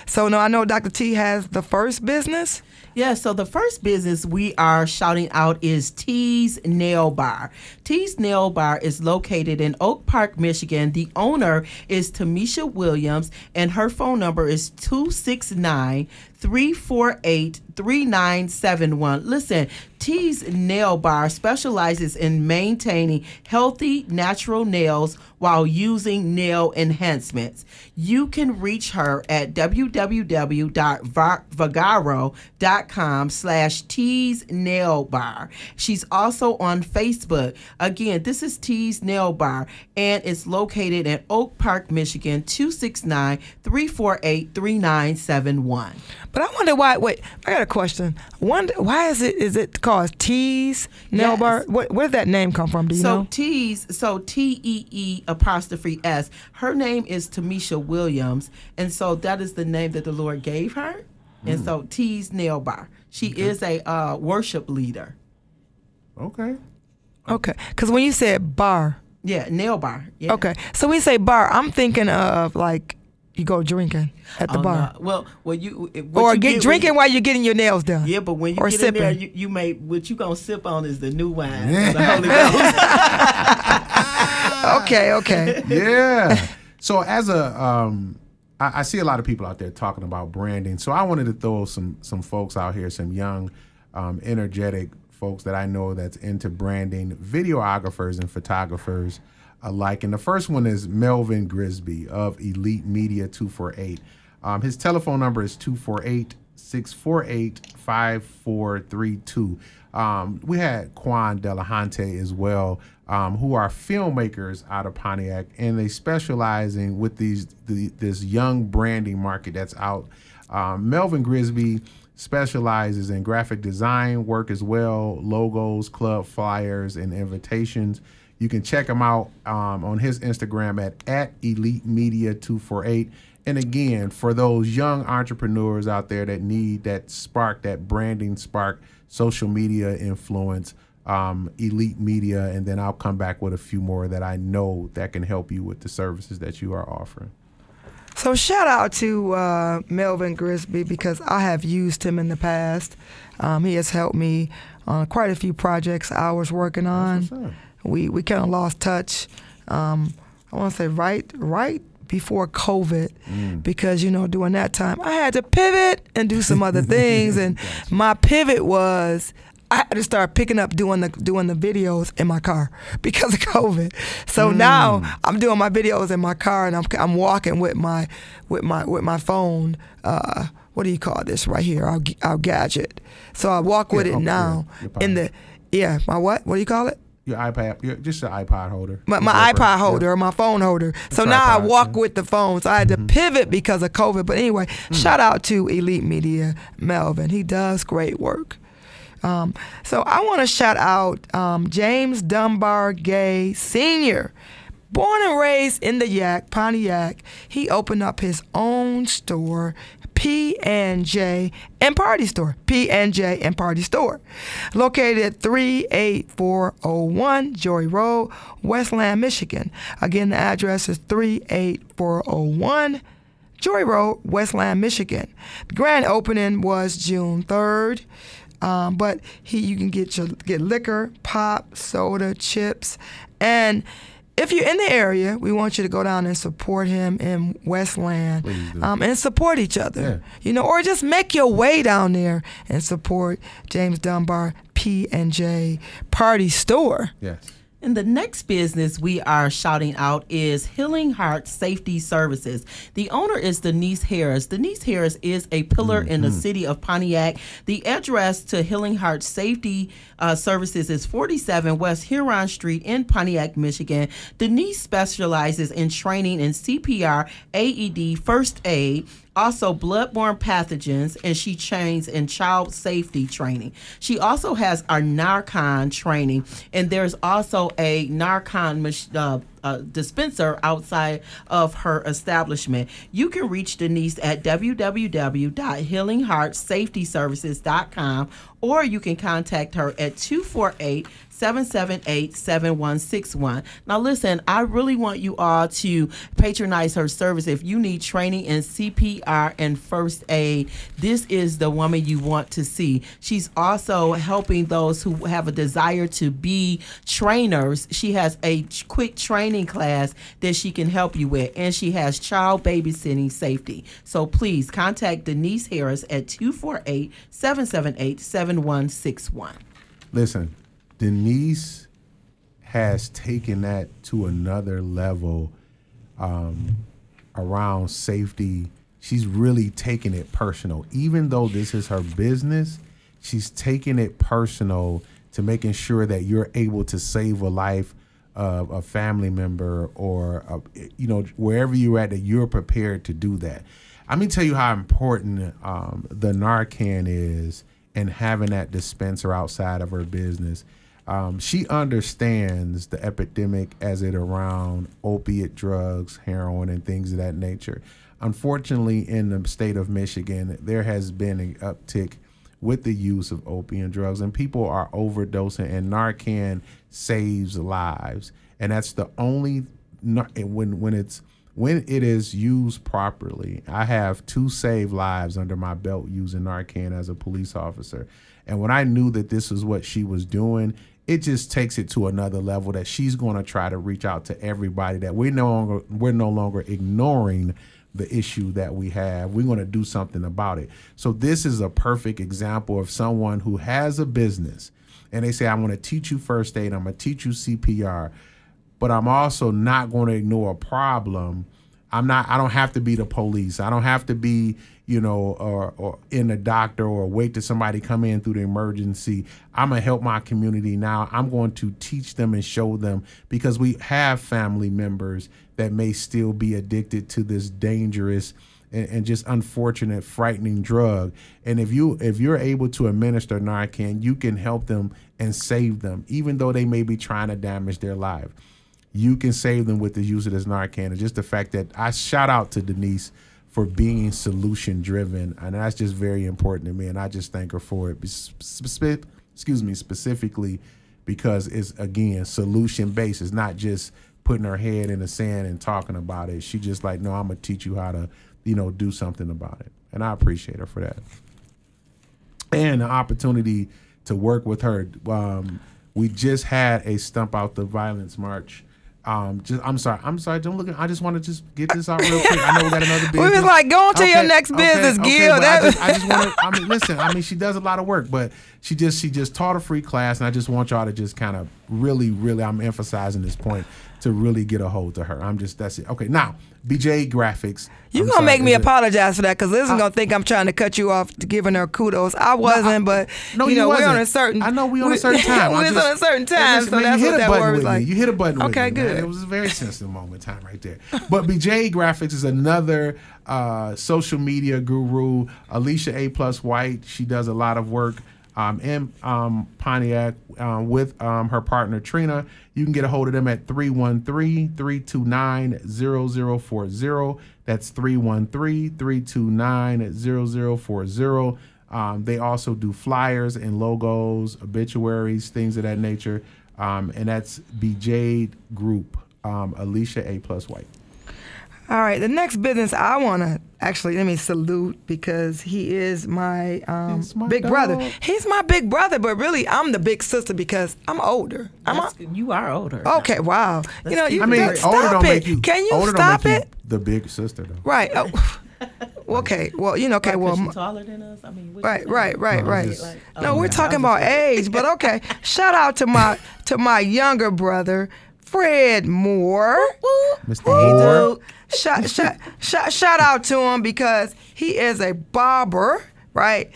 So now I know Doctor T has the first business. Yeah, so the first business we are shouting out is T's Nail Bar. T's Nail Bar is located in Oak Park, Michigan. The owner is T'Mesha Williams, and her phone number is two six nine, three four eight, three nine seven one. Listen, T's Nail Bar specializes in maintaining healthy, natural nails while using nail enhancements. You can reach her at w w w dot vagaro dot com slash T's Nail Bar. She's also on Facebook. Again, this is T's Nail Bar, and it's located at Oak Park, Michigan, two six nine, three four eight, three nine seven one. But I wonder why. Wait, I got a question. Wonder why is it is it called T's Nail yes. Bar? What, where did that name come from? Do you so know? So T's, so T E E apostrophe S. Her name is T'Mesha Williams, and so that is the name that the Lord gave her. Mm. And so T's Nail Bar. She okay. is a uh, worship leader. Okay. Okay. Because when you said bar, yeah, nail bar. Yeah. Okay. So when you say bar, I'm thinking of like. You go drinking at the oh, bar. No. Well, well, you or you get, get drinking you, while you're getting your nails done. Yeah, but when you or get sipping. in there, you, you may what you gonna sip on is the new wine, yeah. the Holy Ghost. okay, okay, yeah. So as a, um, I, I see a lot of people out there talking about branding. So I wanted to throw some some folks out here, some young, um, energetic folks that I know that's into branding, videographers and photographers. Alike. And the first one is Melvin Grigsby of Elite Media two forty-eight. Um, his telephone number is two four eight, six four eight, five four three two. Um, we had Quan De La Honte as well, um, who are filmmakers out of Pontiac, and they specialize in with these the, this young branding market that's out. Um, Melvin Grigsby specializes in graphic design work as well, logos, club flyers, and invitations. You can check him out um, on his Instagram at, at Elite Media two forty-eight. And again, for those young entrepreneurs out there that need that spark, that branding spark, social media influence, um, Elite Media, and then I'll come back with a few more that I know that can help you with the services that you are offering. So shout out to uh, Melvin Grigsby, because I have used him in the past. Um, he has helped me on quite a few projects I was working on. We we kind of lost touch. Um, I want to say right right before COVID, mm. because you know during that time I had to pivot and do some other things, and my pivot was I had to start picking up doing the doing the videos in my car because of COVID. So mm. now I'm doing my videos in my car, and I'm I'm walking with my with my with my phone. Uh, what do you call this right here? Our our gadget. So I walk with yeah, it okay. now in the yeah my what what do you call it? Your iPad, your, just your iPod holder. My, my iPod holder yeah. or my phone holder. That's so now iPod, I walk yeah. with the phone. So I had to mm-hmm. pivot because of COVID. But anyway, mm-hmm. shout out to Elite Media, Melvin. He does great work. Um, so I want to shout out um, James Dunbar Gay Senior Born and raised in the Yak, Pontiac, he opened up his own store, P and J and Party Store, P and J and Party Store, located at three eight four oh one Joy Road, Westland, Michigan. Again, the address is three eight four oh one Joy Road, Westland, Michigan. The grand opening was June third. Um, but he, you can get your get liquor, pop, soda, chips, and if you're in the area, we want you to go down and support him in Westland um, and support each other, yeah. you know, or just make your way down there and support James Dunbar, P and J Party Store. Yes. And the next business we are shouting out is Healing Hearts Safety Services. The owner is Denise Harris. Denise Harris is a pillar mm-hmm. in the city of Pontiac. The address to Healing Hearts Safety uh, Services is forty-seven West Huron Street in Pontiac, Michigan. Denise specializes in training in C P R, A E D, first aid, also bloodborne pathogens, and she trains in child safety training. She also has our Narcan training, and there's also a Narcan uh, uh, dispenser outside of her establishment. You can reach Denise at w w w dot healing hearts safety services dot com, or you can contact her at two four eight, seven seven eight, seven one six one. Now listen, I really want you all to patronize her service. If you need training in C P R and first aid, this is the woman you want to see. She's also helping those who have a desire to be trainers. She has a quick training class that she can help you with, and she has child babysitting safety. So please contact Denise Harris at two four eight, seven seven eight, seven one six one. Listen, Denise has taken that to another level um, around safety. She's really taken it personal. Even though this is her business, she's taken it personal to making sure that you're able to save a life of a family member or, a, you know, wherever you're at, that you're prepared to do that. Let me tell you how important um, the Narcan is and having that dispenser outside of her business. Um, she understands the epidemic as it around opiate drugs, heroin, and things of that nature. Unfortunately, in the state of Michigan, there has been an uptick with the use of opiate drugs, and people are overdosing, and Narcan saves lives. And that's the only, when, when, it's, when it is used properly. I have two saved lives under my belt using Narcan as a police officer. And when I knew that this is what she was doing, it just takes it to another level that she's going to try to reach out to everybody, that we're no longer, we're no longer ignoring the issue that we have. We're going to do something about it. So this is a perfect example of someone who has a business and they say, I want to teach you first aid, I'm going to teach you C P R, but I'm also not going to ignore a problem. I'm not, I don't have to be the police. I don't have to be, you know, or, or in a doctor or wait till somebody come in through the emergency. I'm going to help my community now. I'm going to teach them and show them, because we have family members that may still be addicted to this dangerous and, and just unfortunate, frightening drug. And if you if you're able to administer Narcan, you can help them and save them, even though they may be trying to damage their life. You can save them with the use of this Narcan. And just the fact that I shout out to Denise for being solution driven. And that's just very important to me. And I just thank her for it. Excuse me, specifically because it's, again, solution based. It's not just putting her head in the sand and talking about it. She just like, no, I'm going to teach you how to, you know, do something about it. And I appreciate her for that. And the opportunity to work with her. Um, we just had a Stump Out the Violence March. Um, just, I'm sorry. I'm sorry. Don't look at. I just want to just get this out real quick. I know we got another business. We was like, go on to okay, your next business, okay, Gil. Okay, that I just, I just want to. I mean, listen. I mean, she does a lot of work, but she just she just taught a free class, and I just want y'all to just kind of really, really. I'm emphasizing this point to really get a hold to her. I'm just that's it. Okay, now BJade Graphics. You I'm gonna sorry, make me apologize for that, because Liz is gonna think I'm trying to cut you off, giving her kudos. I wasn't, no, I, but no, you, you know wasn't. We're on a certain. I know we on a certain time. We're on a certain time, so that's what that word was like. You hit a button. Okay, with me, good. Man. It was a very sensitive moment in time right there. But BJade Graphics is another uh, social media guru. Alicia A Plus White. She does a lot of work um, in um, Pontiac um, with um, her partner Trina. You can get a hold of them at three one three, three two nine, zero zero four zero. That's three one three, three two nine, zero zero four zero. Um, they also do flyers and logos, obituaries, things of that nature. Um, and that's BJade Group, um, Alicia A Plus White. All right, the next business I want to actually let me salute, because he is my, um, my big dog. brother. He's my big brother, but really I'm the big sister because I'm older. I'm a, you are older. Okay, now. Wow. That's you know, you I mean, older stop don't it. Make you. Can you older stop don't make it? You the big sister, though. Right. Oh. Okay. Well, you know. Okay. Well, she's taller than us. I mean. Right. Right. Right. Right. Like, oh, no, we're man, talking about age, but okay. Shout out to my to my younger brother, Fred Moore. Mister Moore. Shout shout shout shout out to him, because he is a barber, right?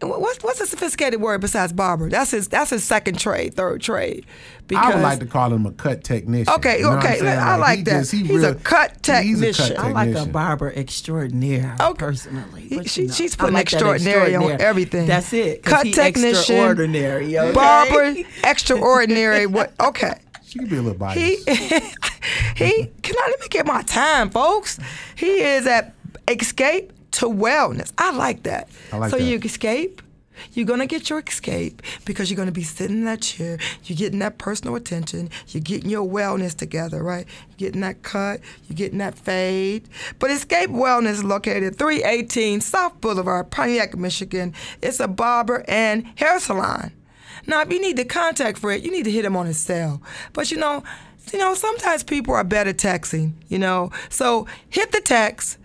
What's what's a sophisticated word besides barber? That's his that's his second trade, third trade. Because I would like to call him a cut technician. Okay, you know okay, like, I like he that. Just, he he's, real, a cut he's a cut technician. I like a barber extraordinaire, okay. personally. He, she, you know, she's putting like extraordinary, extraordinary on everything. That's it. Cut technician, extraordinary, okay? Barber, extraordinary. What? Okay. She can be a little biased. He, he cannot even get my time, folks. He is at Escape to Wellness. I like that. I like so that. So you escape. You're going to get your escape because you're going to be sitting in that chair. You're getting that personal attention. You're getting your wellness together, right? You're getting that cut. You're getting that fade. But Escape Wellness is located at three eighteen South Boulevard, Pontiac, Michigan. It's a barber and hair salon. Now, if you need to contact Fred, you need to hit him on his cell. But, you know, you know, sometimes people are better texting, you know. So hit the text.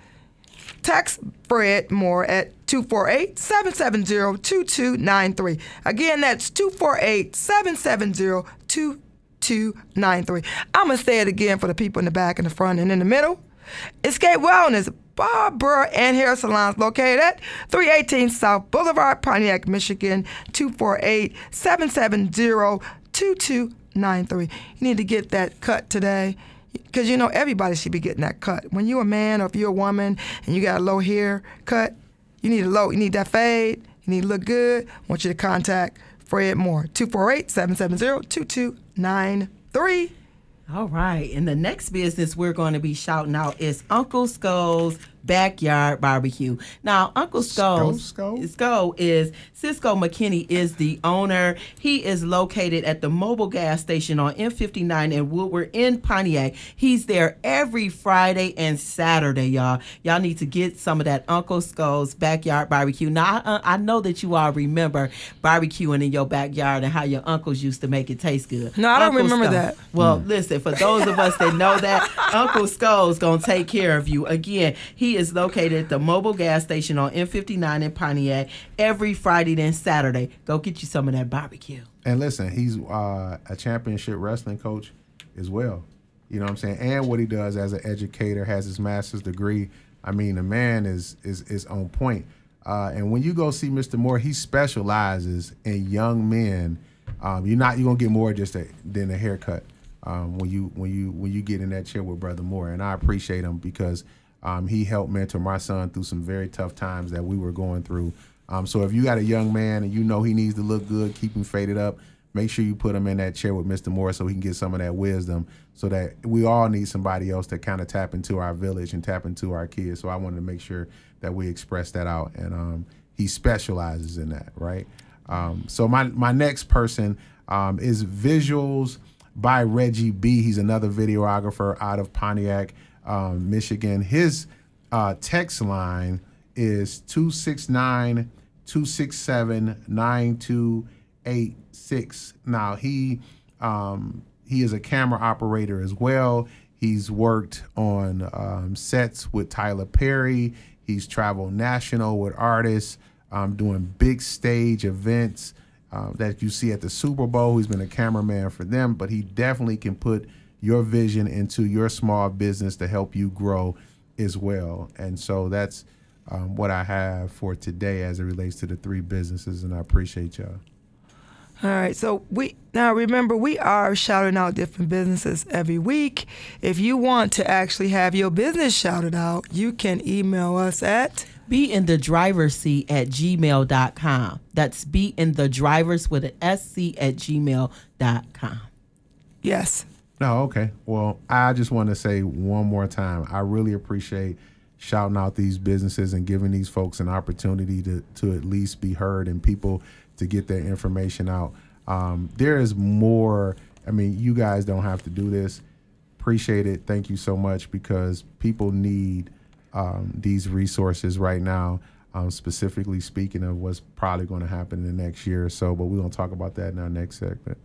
Text Fred Moore at two four eight, seven seven zero, two two nine three. Again, that's two four eight, seven seven zero, two two nine three. I'm going to say it again for the people in the back and the front and in the middle. Escape Wellness Barber and Hair Salons located at three eighteen South Boulevard, Pontiac, Michigan, two four eight, seven seven zero, two two nine three. You need to get that cut today. Because, you know, everybody should be getting that cut. When you're a man or if you're a woman and you got a low hair cut, you need a low, you need that fade, you need to look good, I want you to contact Fred Moore, two four eight, seven seven zero, two two nine three. All right. And the next business we're going to be shouting out is Uncle Sco's Backyard Barbecue. Now, Uncle Sco's Sco, Sco? Sco is Cisco McKinney is the owner. He is located at the mobile gas station on M fifty-nine in Woodward in Pontiac. He's there every Friday and Saturday, y'all. Y'all need to get some of that Uncle Sco's Backyard Barbecue. Now, I, I know that you all remember barbecuing in your backyard and how your uncles used to make it taste good. No, I don't Uncle remember Sco. that. Well, mm. listen, for those of us that know that, Uncle Sco's gonna take care of you. Again, he is located at the mobile gas station on M fifty-nine in Pontiac every Friday and Saturday. Go get you some of that barbecue. And listen, he's uh, a championship wrestling coach as well. You know what I'm saying? And what he does as an educator, has his master's degree. I mean, the man is is, is on point. Uh, and when you go see Mister Moore, he specializes in young men. Um, you're not you're gonna get more just a, than a haircut um, when you when you when you get in that chair with Brother Moore. And I appreciate him because. Um, he helped mentor my son through some very tough times that we were going through. Um, so if you got a young man and you know he needs to look good, keep him faded up, make sure you put him in that chair with Mister Moore so he can get some of that wisdom so that we all need somebody else to kind of tap into our village and tap into our kids. So I wanted to make sure that we express that out. And um, he specializes in that, right? Um, so my, my next person um, is Visuals by Reggie B. He's another videographer out of Pontiac, Um, Michigan. His uh, text line is two six nine, two six seven, nine two eight six. Now, he um, he is a camera operator as well. He's worked on um, sets with Tyler Perry. He's traveled national with artists, um, doing big stage events uh, that you see at the Super Bowl. He's been a cameraman for them, but he definitely can put your vision into your small business to help you grow as well. And so that's um, what I have for today as it relates to the three businesses, and I appreciate y'all. All right, so we now remember we are shouting out different businesses every week. If you want to actually have your business shouted out, you can email us at Be In The Drivers Seat at gmail dot com. That's Be In The Drivers with an S C at gmail dot com. Yes. No, okay. Well, I just want to say one more time, I really appreciate shouting out these businesses and giving these folks an opportunity to, to at least be heard and people to get their information out. Um, there is more. I mean, you guys don't have to do this. Appreciate it. Thank you so much because people need um, these resources right now, um, specifically speaking of what's probably going to happen in the next year or so. But we're going to talk about that in our next segment.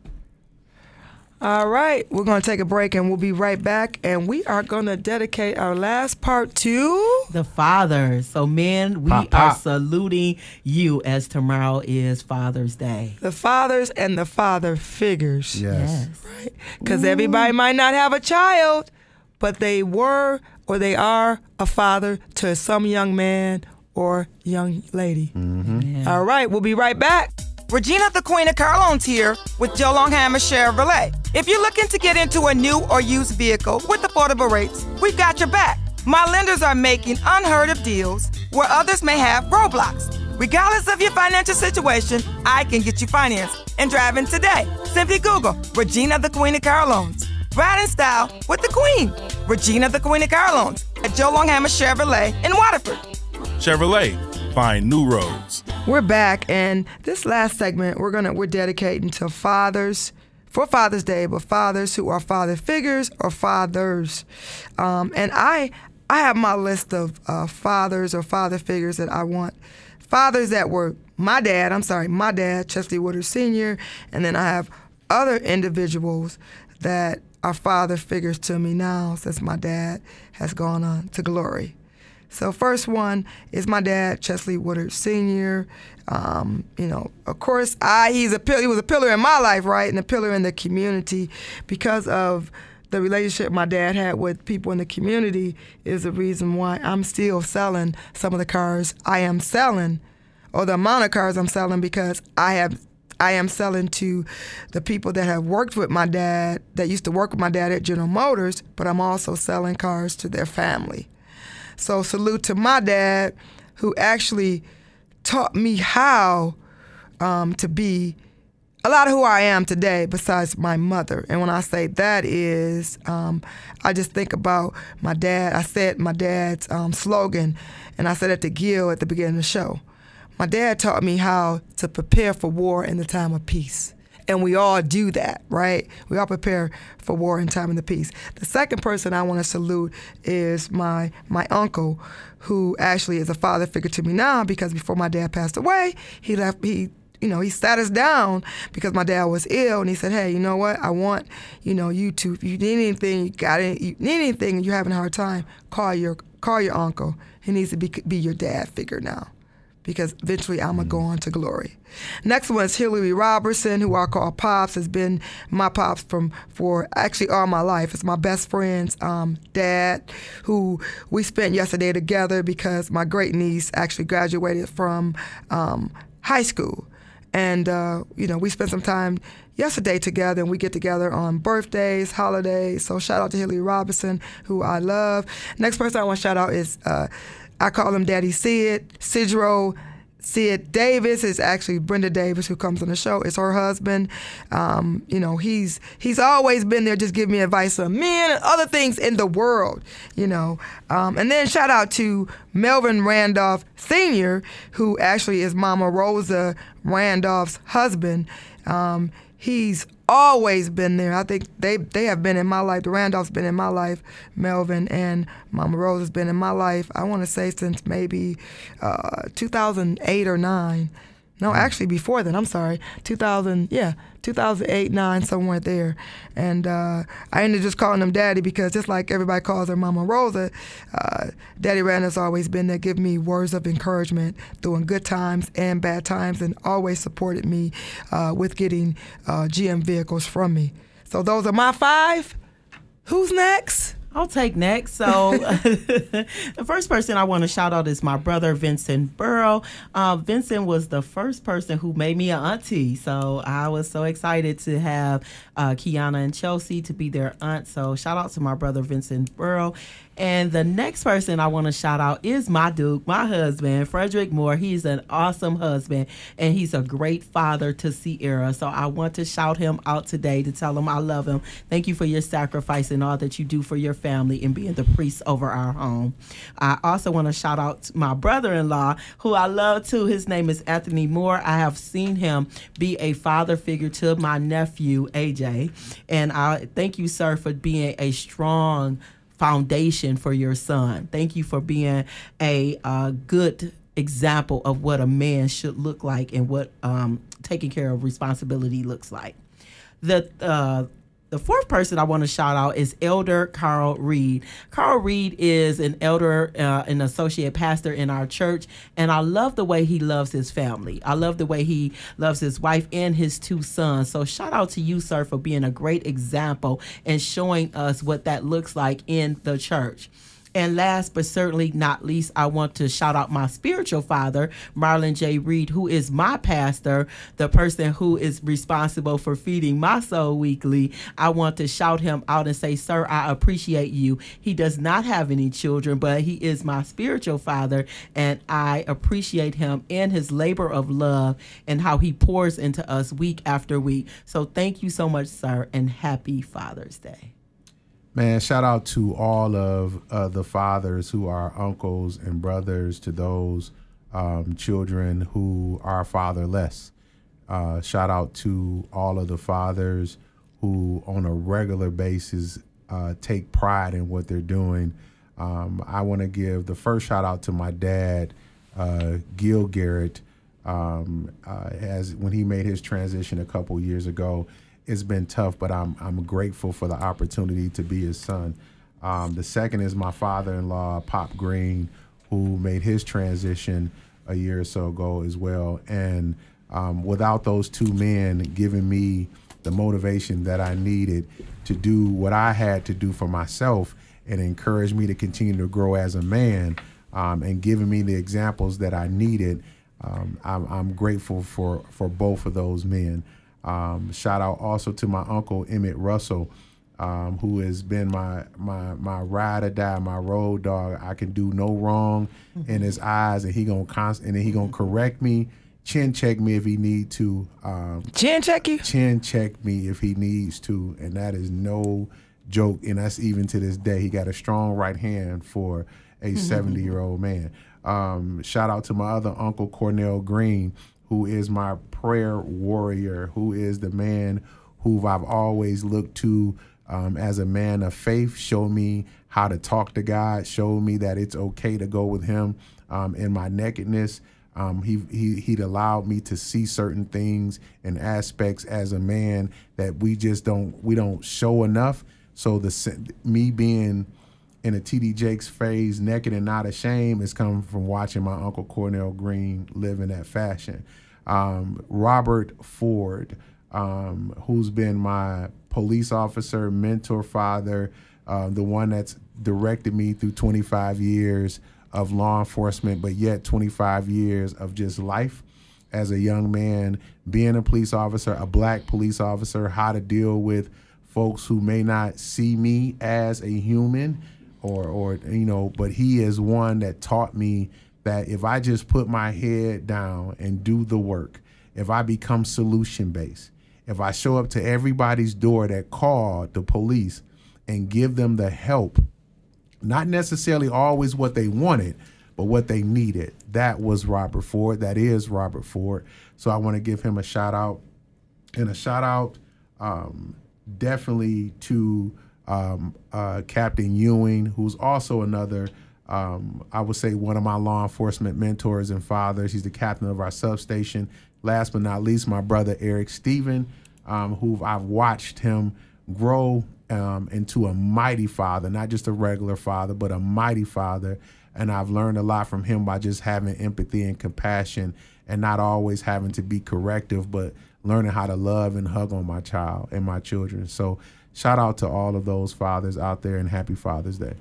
All right, we're going to take a break and we'll be right back. And we are going to dedicate our last part to the fathers. So, men, we pop, pop. are saluting you as tomorrow is Father's Day. The fathers and the father figures. Yes. yes. Right? Because everybody might not have a child, but they were or they are a father to some young man or young lady. Mm-hmm. yeah. All right, we'll be right back. Regina the Queen of Car Loans here with Joe Lunghamer Chevrolet. If you're looking to get into a new or used vehicle with affordable rates, we've got your back. My lenders are making unheard of deals where others may have roadblocks. Regardless of your financial situation, I can get you financed and driving today. Simply Google Regina the Queen of Car Loans. Ride in style with the Queen. Regina the Queen of Car Loans at Joe Lunghamer Chevrolet in Waterford. Chevrolet, find new roads. We're back, and this last segment we're gonna we're dedicating to fathers. For Father's Day, but fathers who are father figures or fathers. Um, and I I have my list of uh, fathers or father figures that I want. Fathers that were my dad, I'm sorry, my dad, Chesley Woodard Senior And then I have other individuals that are father figures to me now since my dad has gone on to glory. So first one is my dad, Chesley Woodard Senior Um, you know, of course, I he's a he was a pillar in my life, right, and a pillar in the community because of the relationship my dad had with people in the community is the reason why I'm still selling some of the cars I am selling, or the amount of cars I'm selling, because I have I am selling to the people that have worked with my dad, that used to work with my dad at General Motors, but I'm also selling cars to their family. So salute to my dad, who actually taught me how um, to be a lot of who I am today besides my mother. And when I say that is, um, I just think about my dad. I said my dad's um, slogan, and I said at the Gill at the beginning of the show. My dad taught me how to prepare for war in the time of peace. And we all do that, right? We all prepare for war in time of the peace. The second person I want to salute is my my uncle, who actually is a father figure to me now, because before my dad passed away, he left he you know he sat us down because my dad was ill, and he said, "Hey, you know what? I want you know you to if you need anything, you got any, you need anything, you're having a hard time, call your call your uncle. He needs to be be your dad figure now." Because eventually I'm going to go on to glory. Next one is Hillary Robertson, who I call Pops, has been my Pops from for actually all my life. It's my best friend's um, dad, who we spent yesterday together because my great niece actually graduated from um, high school. And, uh, you know, we spent some time yesterday together, and we get together on birthdays, holidays. So shout out to Hillary Robertson, who I love. Next person I want to shout out is... Uh, I call him Daddy Sid, Sidro, Sid Davis. Is actually Brenda Davis, who comes on the show. It's her husband. Um, you know, he's he's always been there just giving me advice on men and other things in the world, you know. Um, and then shout out to Melvin Randolph Senior, who actually is Mama Rosa Randolph's husband. Um, he's always been there. I think they, they have been in my life. The Randolph's been in my life. Melvin and Mama Rose has been in my life, I want to say, since maybe uh, two thousand eight or nine. No, actually before then, I'm sorry. two thousand, yeah, two thousand eight, nine, somewhere there. And uh, I ended up just calling him Daddy because just like everybody calls her Mama Rosa, uh, Daddy Randall's always been there, giving me words of encouragement during good times and bad times, and always supported me uh, with getting uh, G M vehicles from me. So those are my five. Who's next? I'll take next. So the first person I want to shout out is my brother, Vincent Burrow. Uh, Vincent was the first person who made me an auntie. So I was so excited to have uh, Kiana and Chelsea to be their aunt. So shout out to my brother, Vincent Burrow. And the next person I want to shout out is my Duke, my husband, Frederick Moore. He's an awesome husband, and he's a great father to Sierra. So I want to shout him out today to tell him I love him. Thank you for your sacrifice and all that you do for your family and being the priest over our home. I also want to shout out to my brother-in-law, who I love too. His name is Anthony Moore. I have seen him be a father figure to my nephew, A J. And I thank you, sir, for being a strong foundation for your son. Thank you for being a uh, good example of what a man should look like and what um, taking care of responsibility looks like. The uh, The fourth person I want to shout out is Elder Carl Reed. Carl Reed is an elder, uh, an associate pastor in our church, and I love the way he loves his family. I love the way he loves his wife and his two sons. So shout out to you, sir, for being a great example and showing us what that looks like in the church. And last but certainly not least, I want to shout out my spiritual father, Marlon J. Reed, who is my pastor, the person who is responsible for feeding my soul weekly. I want to shout him out and say, sir, I appreciate you. He does not have any children, but he is my spiritual father, and I appreciate him and his labor of love and how he pours into us week after week. So thank you so much, sir, and happy Father's Day. Man, shout out to all of uh, the fathers who are uncles and brothers to those um, children who are fatherless. Uh, shout out to all of the fathers who on a regular basis uh, take pride in what they're doing. Um, I want to give the first shout out to my dad, uh, Gil Garrett, um, uh, as when he made his transition a couple years ago. It's been tough, but I'm, I'm grateful for the opportunity to be his son. Um, the second is my father-in-law, Pop Green, who made his transition a year or so ago as well. And um, without those two men giving me the motivation that I needed to do what I had to do for myself and encourage me to continue to grow as a man, um, and giving me the examples that I needed, um, I'm, I'm grateful for, for both of those men. Um, shout out also to my uncle, Emmett Russell, um, who has been my, my, my ride or die, my road dog. I can do no wrong in his eyes, and he gonna const and he gonna correct me, chin check me if he need to. Um, chin check you? Chin check me if he needs to, and that is no joke, and that's even to this day. He got a strong right hand for a seventy-year-old man. Um, shout out to my other uncle, Cornell Green, who is my prayer warrior, who is the man who I've always looked to um, as a man of faith, show me how to talk to God, show me that it's okay to go with him um, in my nakedness. Um, he, he, he'd allowed me to see certain things and aspects as a man that we just don't, we don't show enough. So the me being in a T D Jakes phase, naked and not ashamed, is coming from watching my uncle Cornell Green live in that fashion. Um, Robert Ford, um, who's been my police officer, mentor, father, uh, the one that's directed me through twenty-five years of law enforcement, but yet twenty-five years of just life as a young man, being a police officer, a black police officer, how to deal with folks who may not see me as a human, or, or you know, but he is one that taught me that if I just put my head down and do the work, if I become solution-based, if I show up to everybody's door that called the police and give them the help, not necessarily always what they wanted, but what they needed, that was Robert Ford. That is Robert Ford. So I want to give him a shout-out. And a shout-out um, definitely to um, uh, Captain Ewing, who's also another Um, I would say one of my law enforcement mentors and fathers. He's the captain of our substation. Last but not least, my brother, Eric Steven, um, who I've watched him grow um, into a mighty father, not just a regular father, but a mighty father. And I've learned a lot from him by just having empathy and compassion and not always having to be corrective, but learning how to love and hug on my child and my children. So shout out to all of those fathers out there, and happy Father's Day.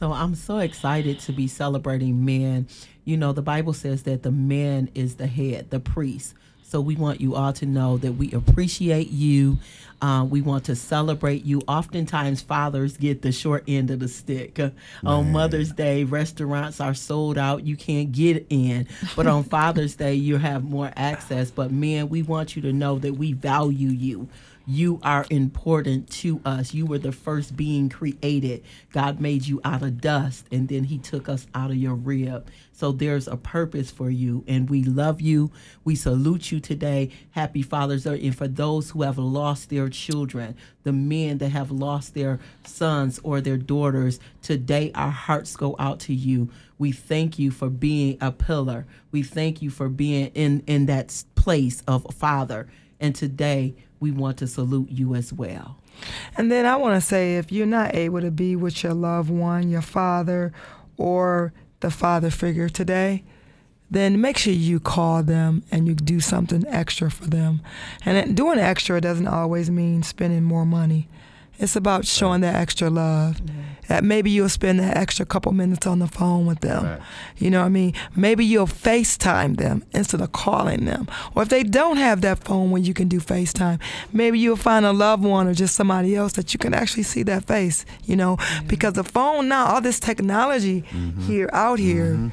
So I'm so excited to be celebrating men. You know, the Bible says that the man is the head, the priest. So we want you all to know that we appreciate you. Uh, we want to celebrate you. Oftentimes, fathers get the short end of the stick. Man. On Mother's Day, restaurants are sold out. You can't get in. But on Father's Day, you have more access. But men, we want you to know that we value you. You are important to us. You were the first being created. God made you out of dust, and then he took us out of your rib. So there's a purpose for you, and we love you. We salute you today. Happy Father's Day. And for those who have lost their children, the men that have lost their sons or their daughters, today our hearts go out to you. We thank you for being a pillar. We thank you for being in, in that place of father. And today, we want to salute you as well. And then I want to say, if you're not able to be with your loved one, your father or the father figure today, then make sure you call them and you do something extra for them. And doing extra doesn't always mean spending more money. It's about showing right. that extra love. Mm-hmm. That maybe you'll spend that extra couple minutes on the phone with them. Right. You know what I mean? Maybe you'll FaceTime them instead of calling them. Or if they don't have that phone when you can do FaceTime, maybe you'll find a loved one or just somebody else that you can actually see that face, you know? Mm-hmm. Because the phone now, all this technology mm-hmm. here, out here, mm-hmm.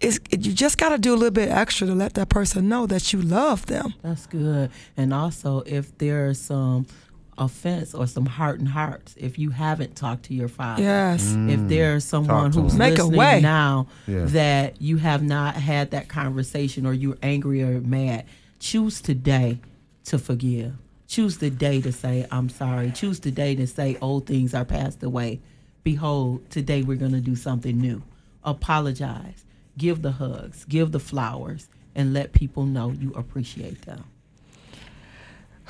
It's, it, you just got to do a little bit extra to let that person know that you love them. That's good. And also, if there's some offense or some heart and hearts, if you haven't talked to your father, yes. mm. if there's someone who's listening now yeah. that you have not had that conversation, or you're angry or mad, choose today to forgive. Choose today to say, I'm sorry. Choose today to say, old things are passed away. Behold, today we're going to do something new. Apologize. Give the hugs, give the flowers, and let people know you appreciate them.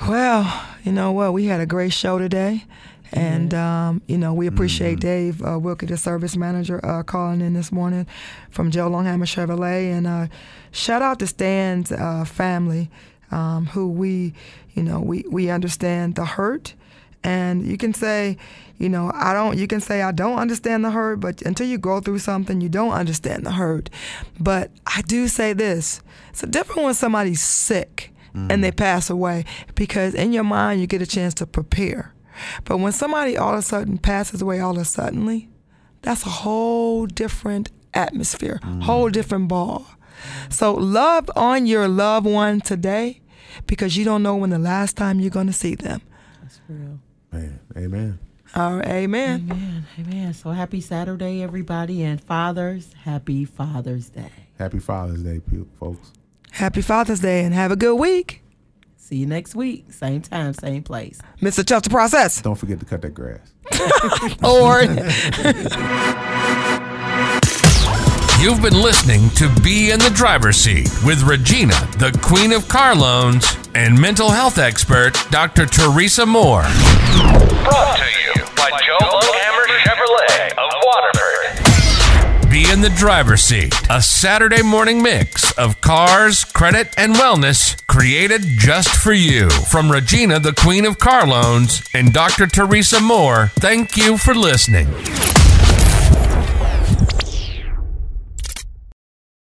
Well, you know what? We had a great show today. And, um, you know, we appreciate mm-hmm. Dave uh, Wulke, the service manager, uh, calling in this morning from Joe Lunghamer Chevrolet. And uh, shout out to Stan's uh, family, um, who we, you know, we, we understand the hurt. And you can say, you know, I don't, you can say, I don't understand the hurt, but until you go through something, you don't understand the hurt. But I do say this, it's different when somebody's sick mm-hmm. and they pass away, because in your mind, you get a chance to prepare. But when somebody all of a sudden passes away all of a suddenly, that's a whole different atmosphere, mm-hmm. whole different ball. So love on your loved one today, because you don't know when the last time you're going to see them. That's real. Man, amen. All right, amen. Amen. Amen. So happy Saturday, everybody, and fathers, happy Father's Day. Happy Father's Day, folks. Happy Father's Day, and have a good week. See you next week. Same time, same place. Mister Chuck the Process. Don't forget to cut that grass. Or you've been listening to Be in the Driver's Seat with Regina, the Queen of Car Loans, and mental health expert, Doctor Teresa Moore. Brought to you by Joe Lunghamer Chevrolet of Waterford. Be in the Driver's Seat, a Saturday morning mix of cars, credit, and wellness, created just for you. From Regina, the Queen of Car Loans, and Doctor Teresa Moore, thank you for listening.